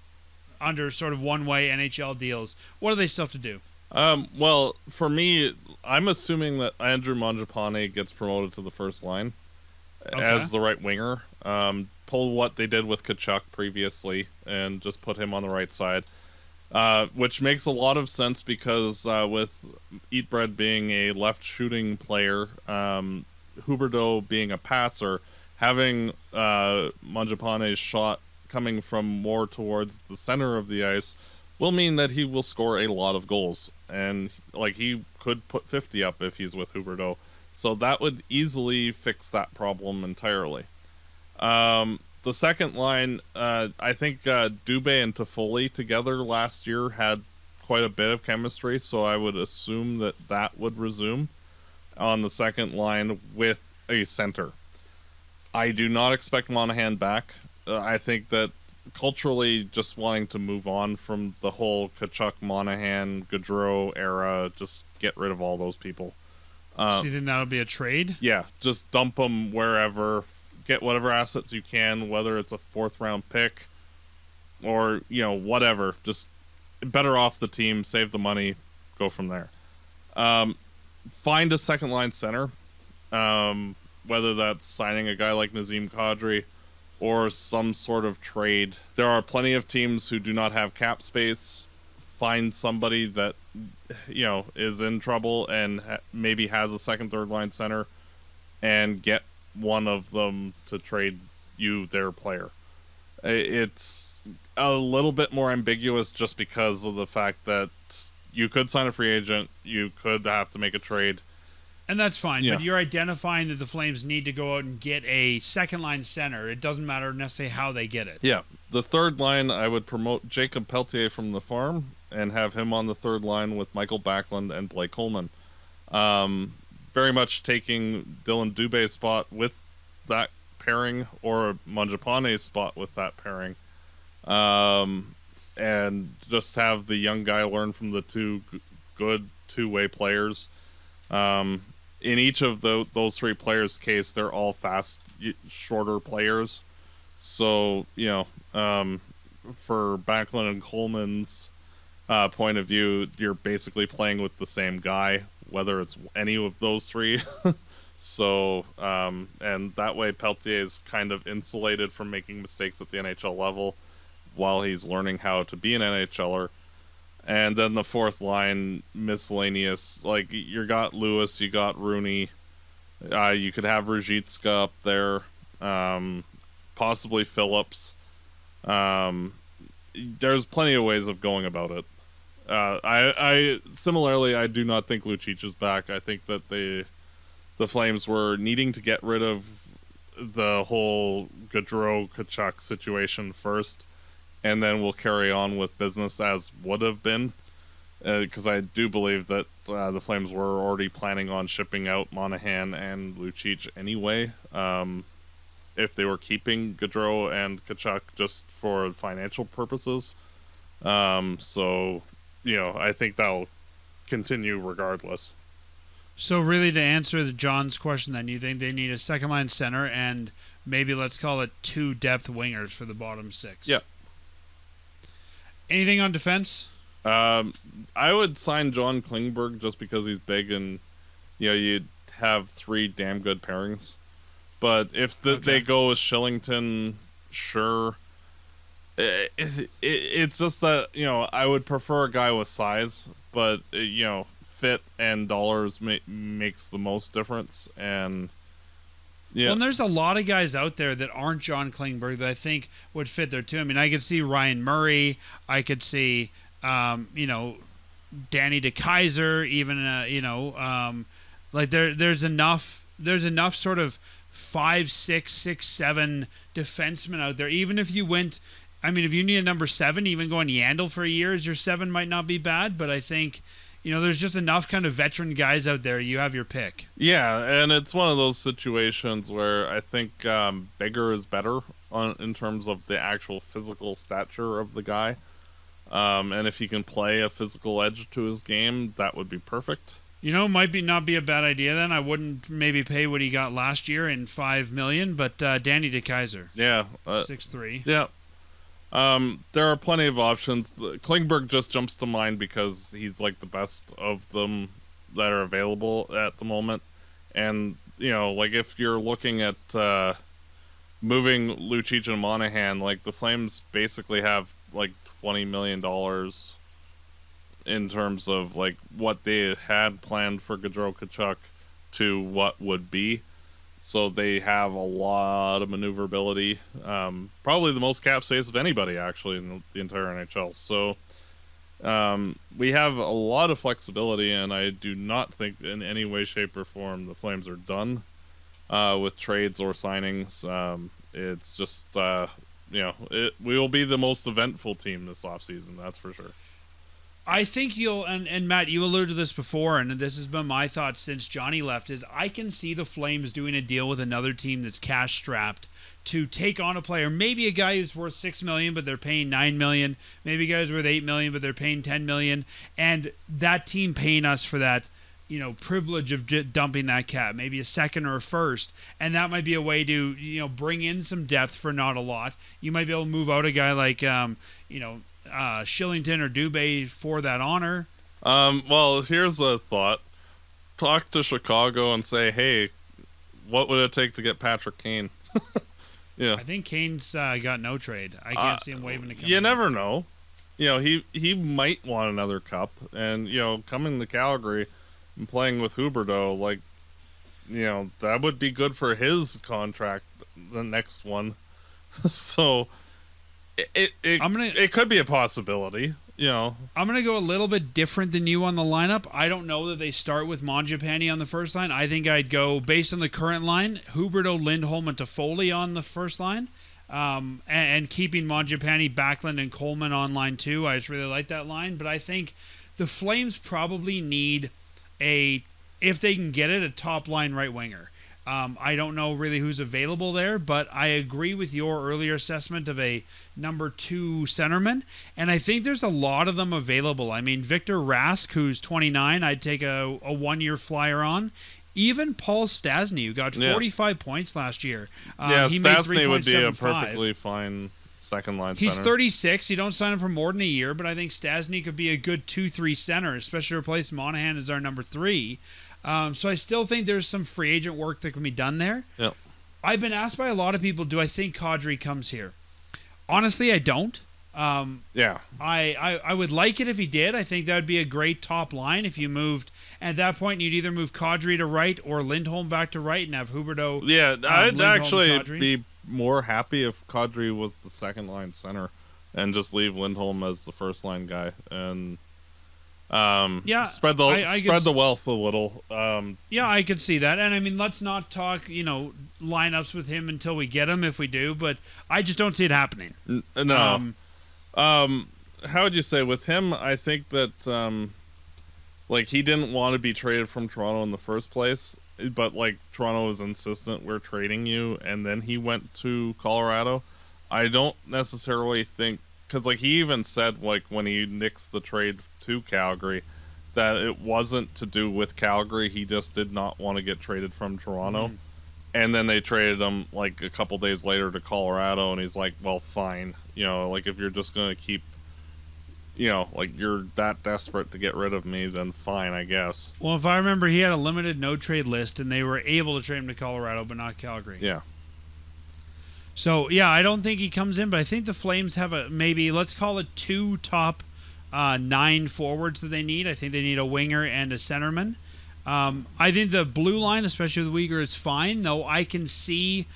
under sort of one-way N H L deals. What do they still have to do? Um, well, for me, I'm assuming that Andrew Mangiapane gets promoted to the first line okay. as the right winger. Um, pull what they did with Tkachuk previously and just put him on the right side, uh, which makes a lot of sense because uh, with Eatbread being a left shooting player, um, Huberdeau being a passer, having uh, Mangiapane's shot coming from more towards the center of the ice will mean that he will score a lot of goals. And like he could put fifty up if he's with Huberdeau. So that would easily fix that problem entirely. Um, the second line, uh, I think uh, Dubé and Toffoli together last year had quite a bit of chemistry, so I would assume that that would resume on the second line with a center. I do not expect Monahan back. Uh, I think that culturally just wanting to move on from the whole Tkachuk, Monahan, Gaudreau era, just get rid of all those people. Uh, so you think that would be a trade? Yeah, just dump them wherever. Get whatever assets you can, whether it's a fourth round pick or, you know, whatever. Just better off the team, save the money, go from there. Um, find a second line center, um, whether that's signing a guy like Nazem Kadri or some sort of trade. There are plenty of teams who do not have cap space. Find somebody that, you know, is in trouble and ha maybe has a second, third line center and get one of them to trade you their player. It's a little bit more ambiguous just because of the fact that you could sign a free agent, you could have to make a trade. And that's fine, yeah. But you're identifying that the Flames need to go out and get a second-line center. It doesn't matter necessarily how they get it. Yeah. The third line, I would promote Jacob Pelletier from the farm and have him on the third line with Mikael Backlund and Blake Coleman. Um... Very much taking Dylan Dubé's spot with that pairing or Mangiapane's spot with that pairing. Um, and just have the young guy learn from the two good two-way players. Um, in each of the, those three players' case, they're all fast, shorter players. So, you know, um, for Backlund and Coleman's uh, point of view, you're basically playing with the same guy, whether it's any of those three. So, um, and that way Pelletier is kind of insulated from making mistakes at the N H L level while he's learning how to be an NHLer. And then the fourth line, miscellaneous, like you got Lewis, you got Rooney, uh, you could have Ružička up there, um, possibly Phillips. Um, there's plenty of ways of going about it. Uh, I, I similarly, I do not think Lucic is back. I think that the the Flames were needing to get rid of the whole Gaudreau Tkachuk situation first, and then we'll carry on with business as would have been, because uh, I do believe that uh, the Flames were already planning on shipping out Monahan and Lucic anyway. Um, if they were keeping Gaudreau and Tkachuk just for financial purposes, um, so. You know, I think that'll continue regardless. So really to answer the John's question then, you think they need a second line center and maybe let's call it two depth wingers for the bottom six? Yeah. Anything on defense? Um, I would sign John Klingberg just because he's big and, you know, you'd have three damn good pairings. But if the, okay. they go with Schillington, sure. It, it, it's just that, you know, I would prefer a guy with size, but, you know, fit and dollars ma- makes the most difference. And, yeah. Well, and there's a lot of guys out there that aren't John Klingberg that I think would fit there, too. I mean, I could see Ryan Murray. I could see... Um, you know, Danny DeKeyser, even, uh, you know, um, like there, there's enough, there's enough sort of five, six, six, seven defensemen out there. Even if you went, I mean, if you need a number seven, even going Yandel for a year as your seven might not be bad, but I think, you know, there's just enough kind of veteran guys out there. You have your pick. Yeah. And it's one of those situations where I think, um, bigger is better on, in terms of the actual physical stature of the guy. Um, and if he can play a physical edge to his game, that would be perfect. You know, might be not be a bad idea then. I wouldn't maybe pay what he got last year in five million dollars, but uh, Danny DeKeyser. Yeah. Uh, six three. Yeah. Um, there are plenty of options. Klingberg just jumps to mind because he's like the best of them that are available at the moment. And, you know, like if you're looking at uh, moving Lucic and Monahan, like the Flames basically have like twenty million dollars in terms of like what they had planned for Gaudreau Tkachuk to what would be. So they have a lot of maneuverability. Um, probably the most cap space of anybody actually in the entire N H L. So um, we have a lot of flexibility, and I do not think in any way, shape, or form the Flames are done uh, with trades or signings. Um, it's just... Uh, You know, it, we will be the most eventful team this offseason, that's for sure. I think you'll, and, and Matt, you alluded to this before, and this has been my thought since Johnny left, is I can see the Flames doing a deal with another team that's cash-strapped to take on a player, maybe a guy who's worth six million dollars, but they're paying nine million dollars, maybe a guy who's worth eight million dollars, but they're paying ten million dollars, and that team paying us for that, you know, privilege of j- dumping that cap, maybe a second or a first. And that might be a way to, you know, bring in some depth for not a lot. You might be able to move out a guy like, um, you know, uh, Schillington or Dubé for that honor. Um, well, here's a thought. Talk to Chicago and say, hey, what would it take to get Patrick Kane? Yeah. I think Kane's uh, got no trade. I can't uh, see him waving to come. You in. Never know. You know, he, he might want another cup. And, you know, coming to Calgary... playing with Huberdeau, like, you know, that would be good for his contract, the next one. So it it, I'm gonna, it could be a possibility, you know. I'm going to go a little bit different than you on the lineup. I don't know that they start with Mangiapane on the first line. I think I'd go, based on the current line, Huberdeau, Lindholm, and Toffoli on the first line, um, and, and keeping Mangiapane, Backlund, and Coleman on line two. I just really like that line, but I think the Flames probably need... a, if they can get it, a top-line right winger. Um, I don't know really who's available there, but I agree with your earlier assessment of a number two centerman, and I think there's a lot of them available. I mean, Victor Rask, who's twenty-nine, I'd take a, a one-year flyer on. Even Paul Stastny, who got forty-five yeah. points last year. Um, yeah, he Stastny made would be a perfectly fine... second line center. He's thirty-six. You don't sign him for more than a year, but I think Stastny could be a good two three center, especially replace Monahan as our number three. Um, so I still think there's some free agent work that can be done there. Yep. I've been asked by a lot of people, do I think Kadri comes here? Honestly, I don't. Um, yeah. I, I, I would like it if he did. I think that would be a great top line if you moved. At that point, you'd either move Kadri to right or Lindholm back to right and have Huberdeau. Yeah, um, I'd Lindholm, actually Kadri. be... more happy if Kadri was the second line center and just leave Lindholm as the first line guy, and um yeah, spread the I, I spread could, the wealth a little. Um yeah, I could see that. And I mean, let's not talk, you know, lineups with him until we get him, if we do, but I just don't see it happening. N- no um, um how would you say with him? I think that um like he didn't want to be traded from Toronto in the first place, but like Toronto was insistent, we're trading you, and then he went to Colorado. I don't necessarily think, because like he even said, like when he nixed the trade to Calgary, that it wasn't to do with Calgary, he just did not want to get traded from Toronto. Mm. And then they traded him like a couple days later to Colorado, and he's like, well, fine, you know, like if you're just going to keep you know, like, you're that desperate to get rid of me, then fine, I guess. Well, if I remember, he had a limited no-trade list, and they were able to trade him to Colorado, but not Calgary. Yeah. So, yeah, I don't think he comes in, but I think the Flames have a maybe, let's call it two top uh, nine forwards that they need. I think they need a winger and a centerman. Um, I think the blue line, especially with Weegar, is fine, though I can see...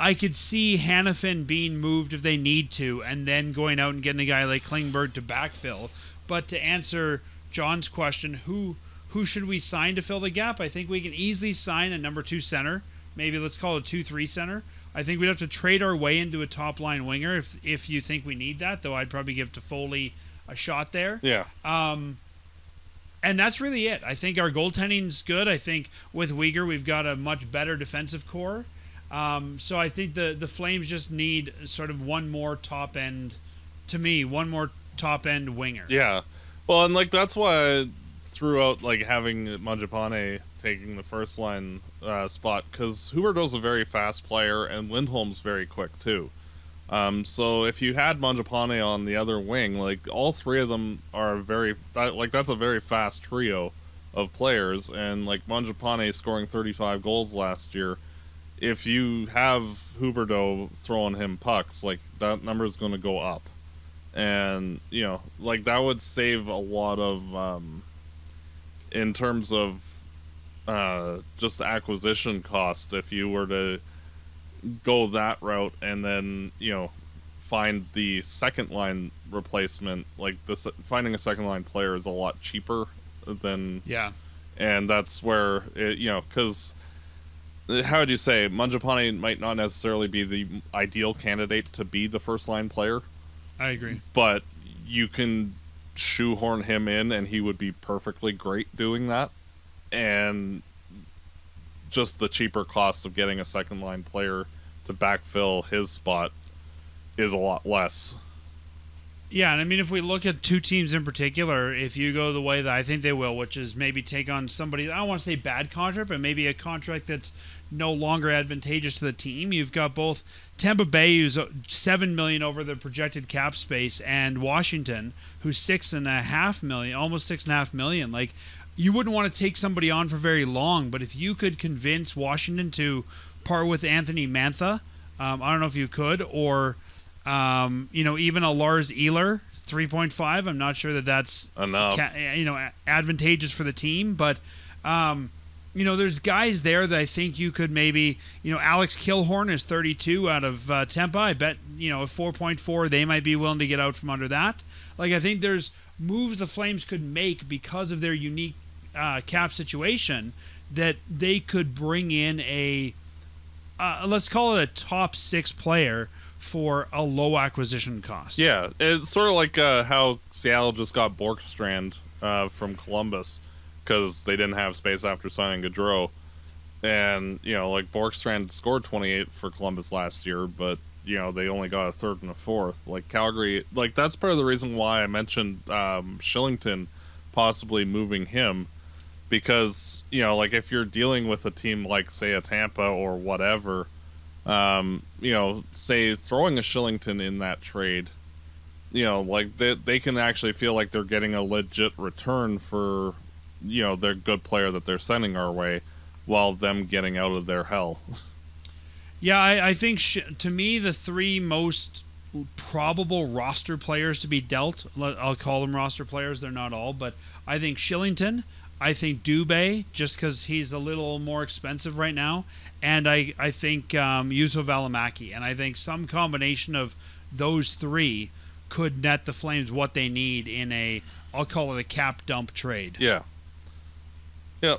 I could see Hanifin being moved if they need to and then going out and getting a guy like Klingberg to backfill. But to answer John's question, who who should we sign to fill the gap? I think we can easily sign a number two center. Maybe let's call it a two-three center. I think we'd have to trade our way into a top-line winger if if you think we need that, though I'd probably give Toffoli a shot there. Yeah. Um, and that's really it. I think our goaltending's good. I think with Weegar, we've got a much better defensive core. Um, so I think the, the Flames just need sort of one more top end, to me, one more top end winger. Yeah. Well, and like that's why I threw out like having Mangiapane taking the first line uh, spot, because Huberdeau's a very fast player and Lindholm's very quick too. Um, so if you had Mangiapane on the other wing, like all three of them are very, that, like that's a very fast trio of players, and like Mangiapane scoring thirty-five goals last year. If you have Huberdeau throwing him pucks, like that number is going to go up, and you know, like that would save a lot of, um, in terms of, uh, just acquisition cost. If you were to go that route and then you know, find the second line replacement, like this, finding a second line player is a lot cheaper than yeah, and that's where it, you know, because. How would you say, Mangiapane might not necessarily be the ideal candidate to be the first-line player. I agree. But you can shoehorn him in, and he would be perfectly great doing that. And just the cheaper cost of getting a second-line player to backfill his spot is a lot less. Yeah, and I mean, if we look at two teams in particular, if you go the way that I think they will, which is maybe take on somebody, I don't want to say bad contract, but maybe a contract that's no longer advantageous to the team. You've got both Tampa Bay, who's seven million dollars over the projected cap space, and Washington, who's six point five million dollars, almost six point five million dollars. Like, you wouldn't want to take somebody on for very long, but if you could convince Washington to part with Anthony Mantha, um, I don't know if you could, or... Um, you know, even a Lars Eiler three point five, I'm not sure that that's enough. Ca- you know, advantageous for the team, but um, you know, there's guys there that I think you could maybe, you know, Alex Killhorn is thirty-two out of uh, Tampa. I bet, you know, at four point four, they might be willing to get out from under that. Like, I think there's moves the Flames could make because of their unique uh, cap situation that they could bring in a, uh, let's call it a top six player for a low acquisition cost. Yeah, it's sort of like uh, how Seattle just got Bjorkstrand uh, from Columbus because they didn't have space after signing Gaudreau. And, you know, like Bjorkstrand scored twenty-eight for Columbus last year, but, you know, they only got a third and a fourth. Like Calgary, like that's part of the reason why I mentioned um, Schillington possibly moving him because, you know, like if you're dealing with a team like, say, a Tampa or whatever, Um, you know, say throwing a Schillington in that trade, you know, like they they can actually feel like they're getting a legit return for, you know, their good player that they're sending our way, while them getting out of their hell. Yeah, I, I think sh- to me the three most probable roster players to be dealt. I'll call them roster players. They're not all, but I think Schillington. I think Dubé, just because he's a little more expensive right now, and I, I think um, Juuso Välimäki, and I think some combination of those three could net the Flames what they need in a, I'll call it a cap dump trade. Yeah. Yeah.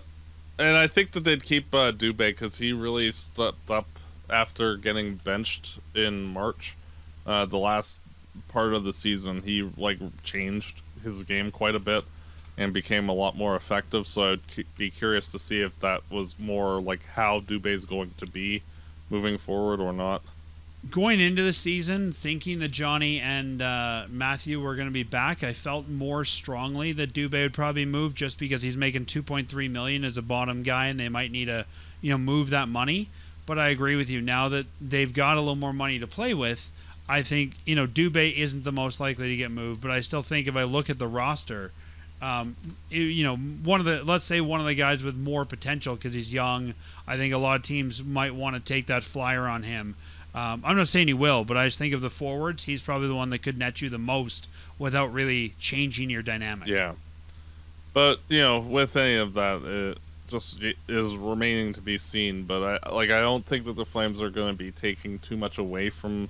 And I think that they'd keep uh, Dubé because he really stepped up after getting benched in March. Uh, the last part of the season, he like changed his game quite a bit and became a lot more effective, so I'd cu- be curious to see if that was more like how Dubé's going to be moving forward or not. Going into the season, thinking that Johnny and uh, Matthew were going to be back, I felt more strongly that Dubé would probably move just because he's making two point three million dollars as a bottom guy, and they might need to, you know, move that money. But I agree with you. Now that they've got a little more money to play with, I think, you know, Dubé isn't the most likely to get moved, but I still think if I look at the roster, um, it, you know, one of the, let's say one of the guys with more potential because he's young, I think a lot of teams might want to take that flyer on him. Um, I'm not saying he will, but I just think of the forwards, he's probably the one that could net you the most without really changing your dynamic. Yeah. But, you know, with any of that, it just is remaining to be seen. But, I like, I don't think that the Flames are going to be taking too much away from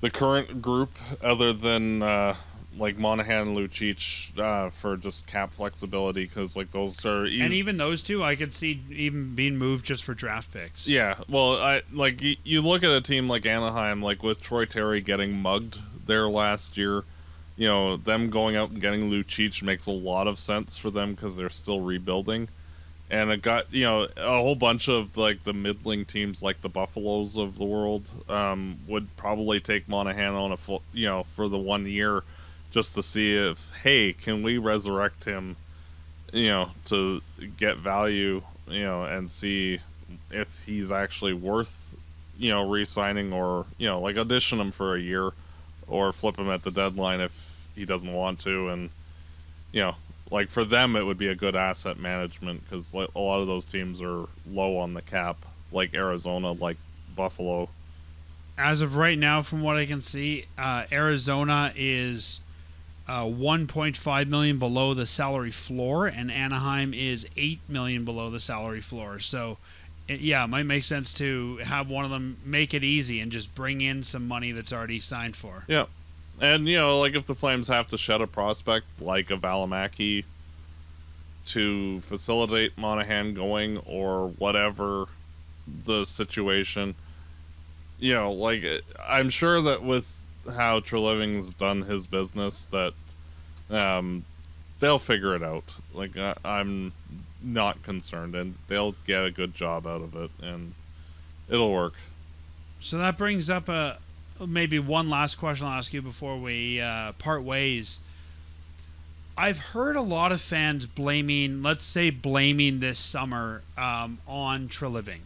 the current group other than, uh, like, Monahan and Lucic uh, for just cap flexibility because, like, those are... Easy. And even those two, I could see even being moved just for draft picks. Yeah, well, I like, you, you look at a team like Anaheim, like, with Troy Terry getting mugged there last year, you know, them going out and getting Lucic makes a lot of sense for them because they're still rebuilding. And it got, you know, a whole bunch of, like, the middling teams like the Buffaloes of the world um, would probably take Monahan on a full, you know, for the one year just to see if, hey, can we resurrect him, you know, to get value, you know, and see if he's actually worth, you know, re-signing or, you know, like audition him for a year or flip him at the deadline if he doesn't want to. And, you know, like for them, it would be a good asset management because a lot of those teams are low on the cap, like Arizona, like Buffalo. As of right now, from what I can see, uh, Arizona is... Uh, one point five million below the salary floor, and Anaheim is eight million below the salary floor. So, it, yeah, it might make sense to have one of them make it easy and just bring in some money that's already signed for. Yeah, and you know, like if the Flames have to shed a prospect like a Välimäki to facilitate Monahan going or whatever the situation, you know, like I'm sure that with how Treliving's done his business that um, they'll figure it out. Like I, I'm not concerned, and they'll get a good job out of it, and it'll work. So that brings up a maybe one last question I'll ask you before we uh, part ways. I've heard a lot of fans blaming, let's say blaming this summer um, on Treliving.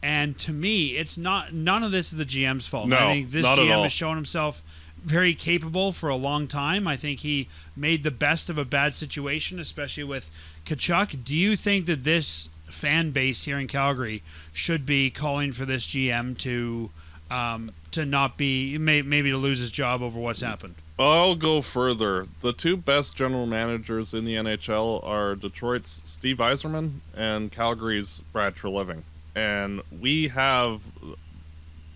And to me, it's not none of this is the G M's fault. No, I think this G M has shown himself very capable for a long time. I think he made the best of a bad situation, especially with Tkachuk. Do you think that this fan base here in Calgary should be calling for this G M to um, to not be may, maybe to lose his job over what's happened? I'll go further. The two best general managers in the N H L are Detroit's Steve Yzerman and Calgary's Brad Treliving. And we have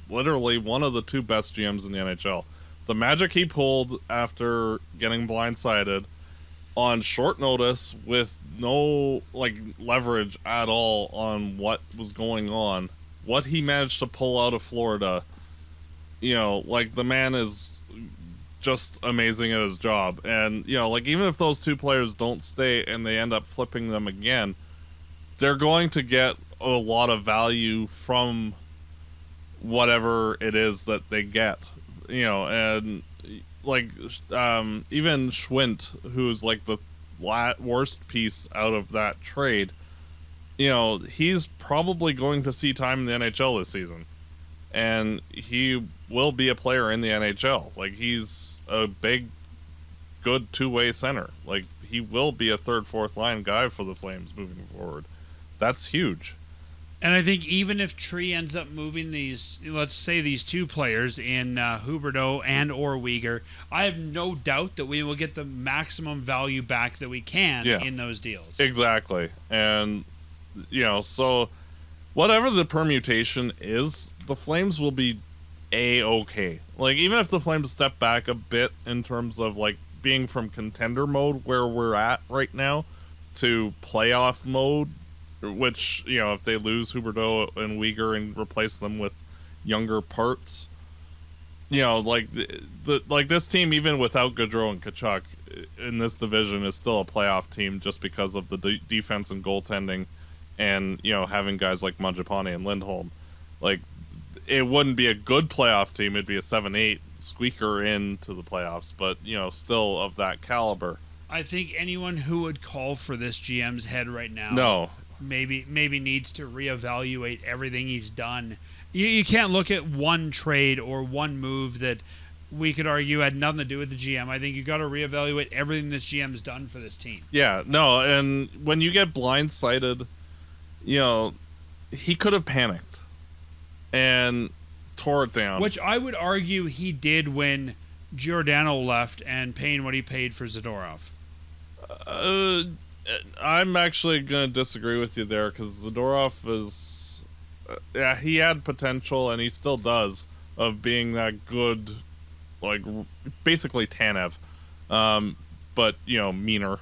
literally one of the two best G Ms in the N H L. The magic he pulled after getting blindsided on short notice with no like leverage at all on what was going on, what he managed to pull out of Florida, you know, like the man is just amazing at his job. And, you know, like even if those two players don't stay and they end up flipping them again, they're going to get a lot of value from whatever it is that they get, you know. And like um, even Schwindt, who's like the worst piece out of that trade, you know, he's probably going to see time in the N H L this season, and he will be a player in the N H L. Like he's a big, good two-way center. Like he will be a third, fourth line guy for the Flames moving forward. That's huge. And I think even if Tree ends up moving these, let's say these two players in uh, Huberdeau and or Weegar, I have no doubt that we will get the maximum value back that we can yeah, in those deals. Exactly. And, you know, so whatever the permutation is, the Flames will be A-okay. Like, even if the Flames step back a bit in terms of, like, being from contender mode where we're at right now to playoff mode, which, you know, if they lose Huberdeau and Weegar and replace them with younger parts, you know, like the, the like this team, even without Gaudreau and Tkachuk in this division, is still a playoff team just because of the de defense and goaltending, and you know, having guys like Mangiapane and Lindholm. Like, it wouldn't be a good playoff team; it'd be a seven eight squeaker into the playoffs, but you know, still of that caliber. I think anyone who would call for this G M's head right now, no. Maybe maybe needs to reevaluate everything he's done you, you can't look at one trade or one move that we could argue had nothing to do with the G M. I think you got to reevaluate everything this G M's done for this team. Yeah, no, and when you get blindsided, you know, he could have panicked and tore it down. Which I would argue he did when Giordano left and paying what he paid for Zadorov. Uh, I'm actually going to disagree with you there, because Zadorov is... Uh, yeah, he had potential, and he still does, of being that good... like basically Tanev, um, but you know, meaner.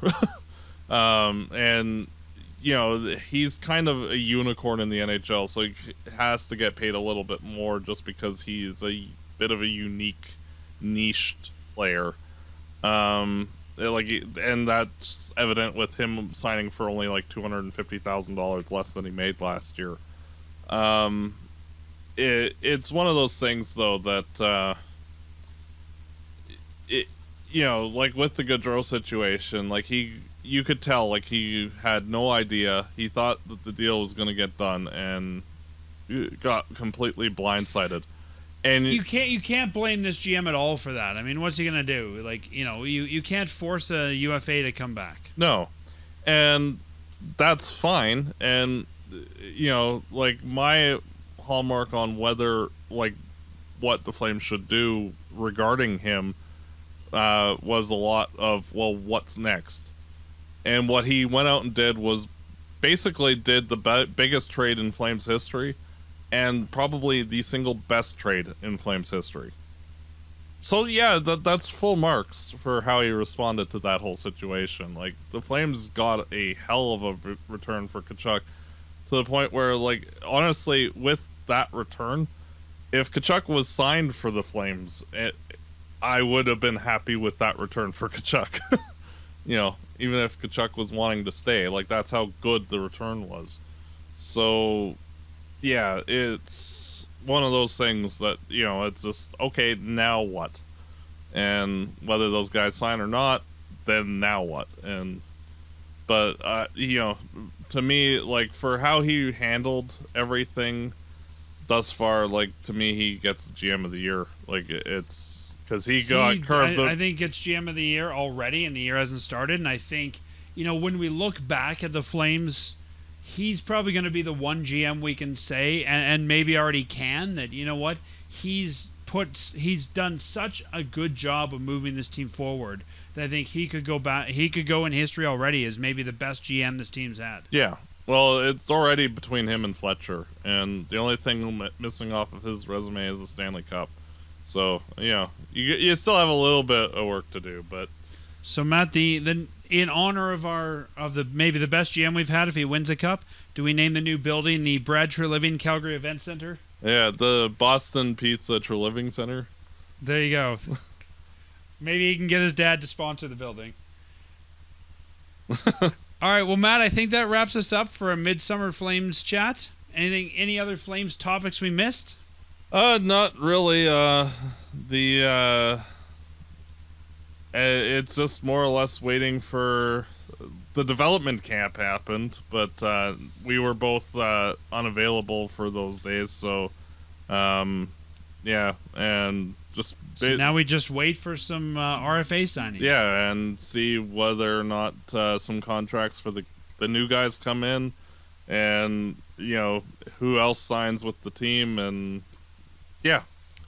um, and you know, he's kind of a unicorn in the N H L, so he has to get paid a little bit more just because he's a bit of a unique, niched player. Um, like, and that's evident with him signing for only like two hundred and fifty thousand dollars less than he made last year. Um, it, it's one of those things though that. Uh, It, you know, like with the Gaudreau situation, like he, you could tell, like he had no idea. He thought that the deal was going to get done and got completely blindsided. And you can't, you can't blame this G M at all for that. I mean, what's he going to do? Like, you know, you you can't force a U F A to come back. No, and that's fine. And you know, like my hallmark on whether like what the Flames should do regarding him. Uh, was a lot of, well, what's next? And what he went out and did was basically did the be biggest trade in Flames history and probably the single best trade in Flames history. So, yeah, that that's full marks for how he responded to that whole situation. Like, the Flames got a hell of a return for Tkachuk to the point where, like, honestly, with that return, if Tkachuk was signed for the Flames... It, I would have been happy with that return for Tkachuk. You know, even if Tkachuk was wanting to stay, like that's how good the return was. So, yeah, it's one of those things that, you know, it's just, okay, now what? And whether those guys sign or not, then now what? And, but, uh, you know, to me, like for how he handled everything thus far, like to me, he gets G M of the year. Like it's, because he got he, curved. I, I think it's G M of the year already, and the year hasn't started. And I think, you know, when we look back at the Flames, he's probably going to be the one G M we can say, and, and maybe already can, that, you know what, he's put, he's done such a good job of moving this team forward that I think he could go back. He could go in history already as maybe the best G M this team's had. Yeah, well, it's already between him and Fletcher, and the only thing missing off of his resume is the Stanley Cup. So, you know, you, you still have a little bit of work to do, but so Matt, the, the in honor of our of the maybe the best G M we've had, if he wins a cup, do we name the new building the Brad Treliving Calgary Event Center? Yeah, the Boston Pizza Treliving Center. There you go. Maybe he can get his dad to sponsor the building. All right, well, Matt, I think that wraps us up for a Midsummer Flames chat. Anything, any other Flames topics we missed? Uh, not really. Uh, the uh, it's just more or less waiting for the development camp happened, but uh, we were both uh, unavailable for those days. So, um, yeah, and just so it, now we just wait for some uh, R F A signings. Yeah, and see whether or not uh, some contracts for the the new guys come in, and you know who else signs with the team and. Yeah.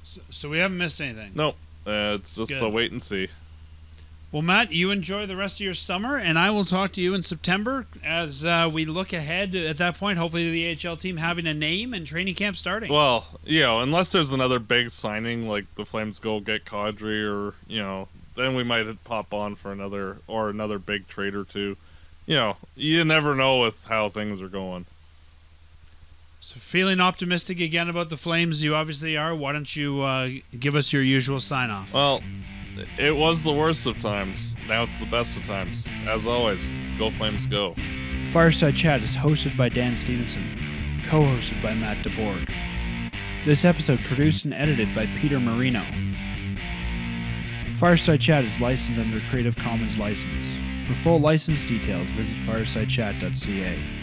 So, so we haven't missed anything. No, uh, it's just Good. a wait and see. Well, Matt, you enjoy the rest of your summer, and I will talk to you in September as uh, we look ahead at that point, hopefully, to the A H L team having a name and training camp starting. Well, you know, unless there's another big signing like the Flames go get Kadri or, you know, then we might pop on for another or another big trade or two. You know, you never know with how things are going. So feeling optimistic again about the Flames, you obviously are. Why don't you uh, give us your usual sign-off? Well, it was the worst of times. Now it's the best of times. As always, go Flames, go. Fireside Chat is hosted by Dan Stevenson, co-hosted by Matt DeBorg. This episode produced and edited by Peter Marino. Fireside Chat is licensed under a Creative Commons license. For full license details, visit fireside chat dot c a.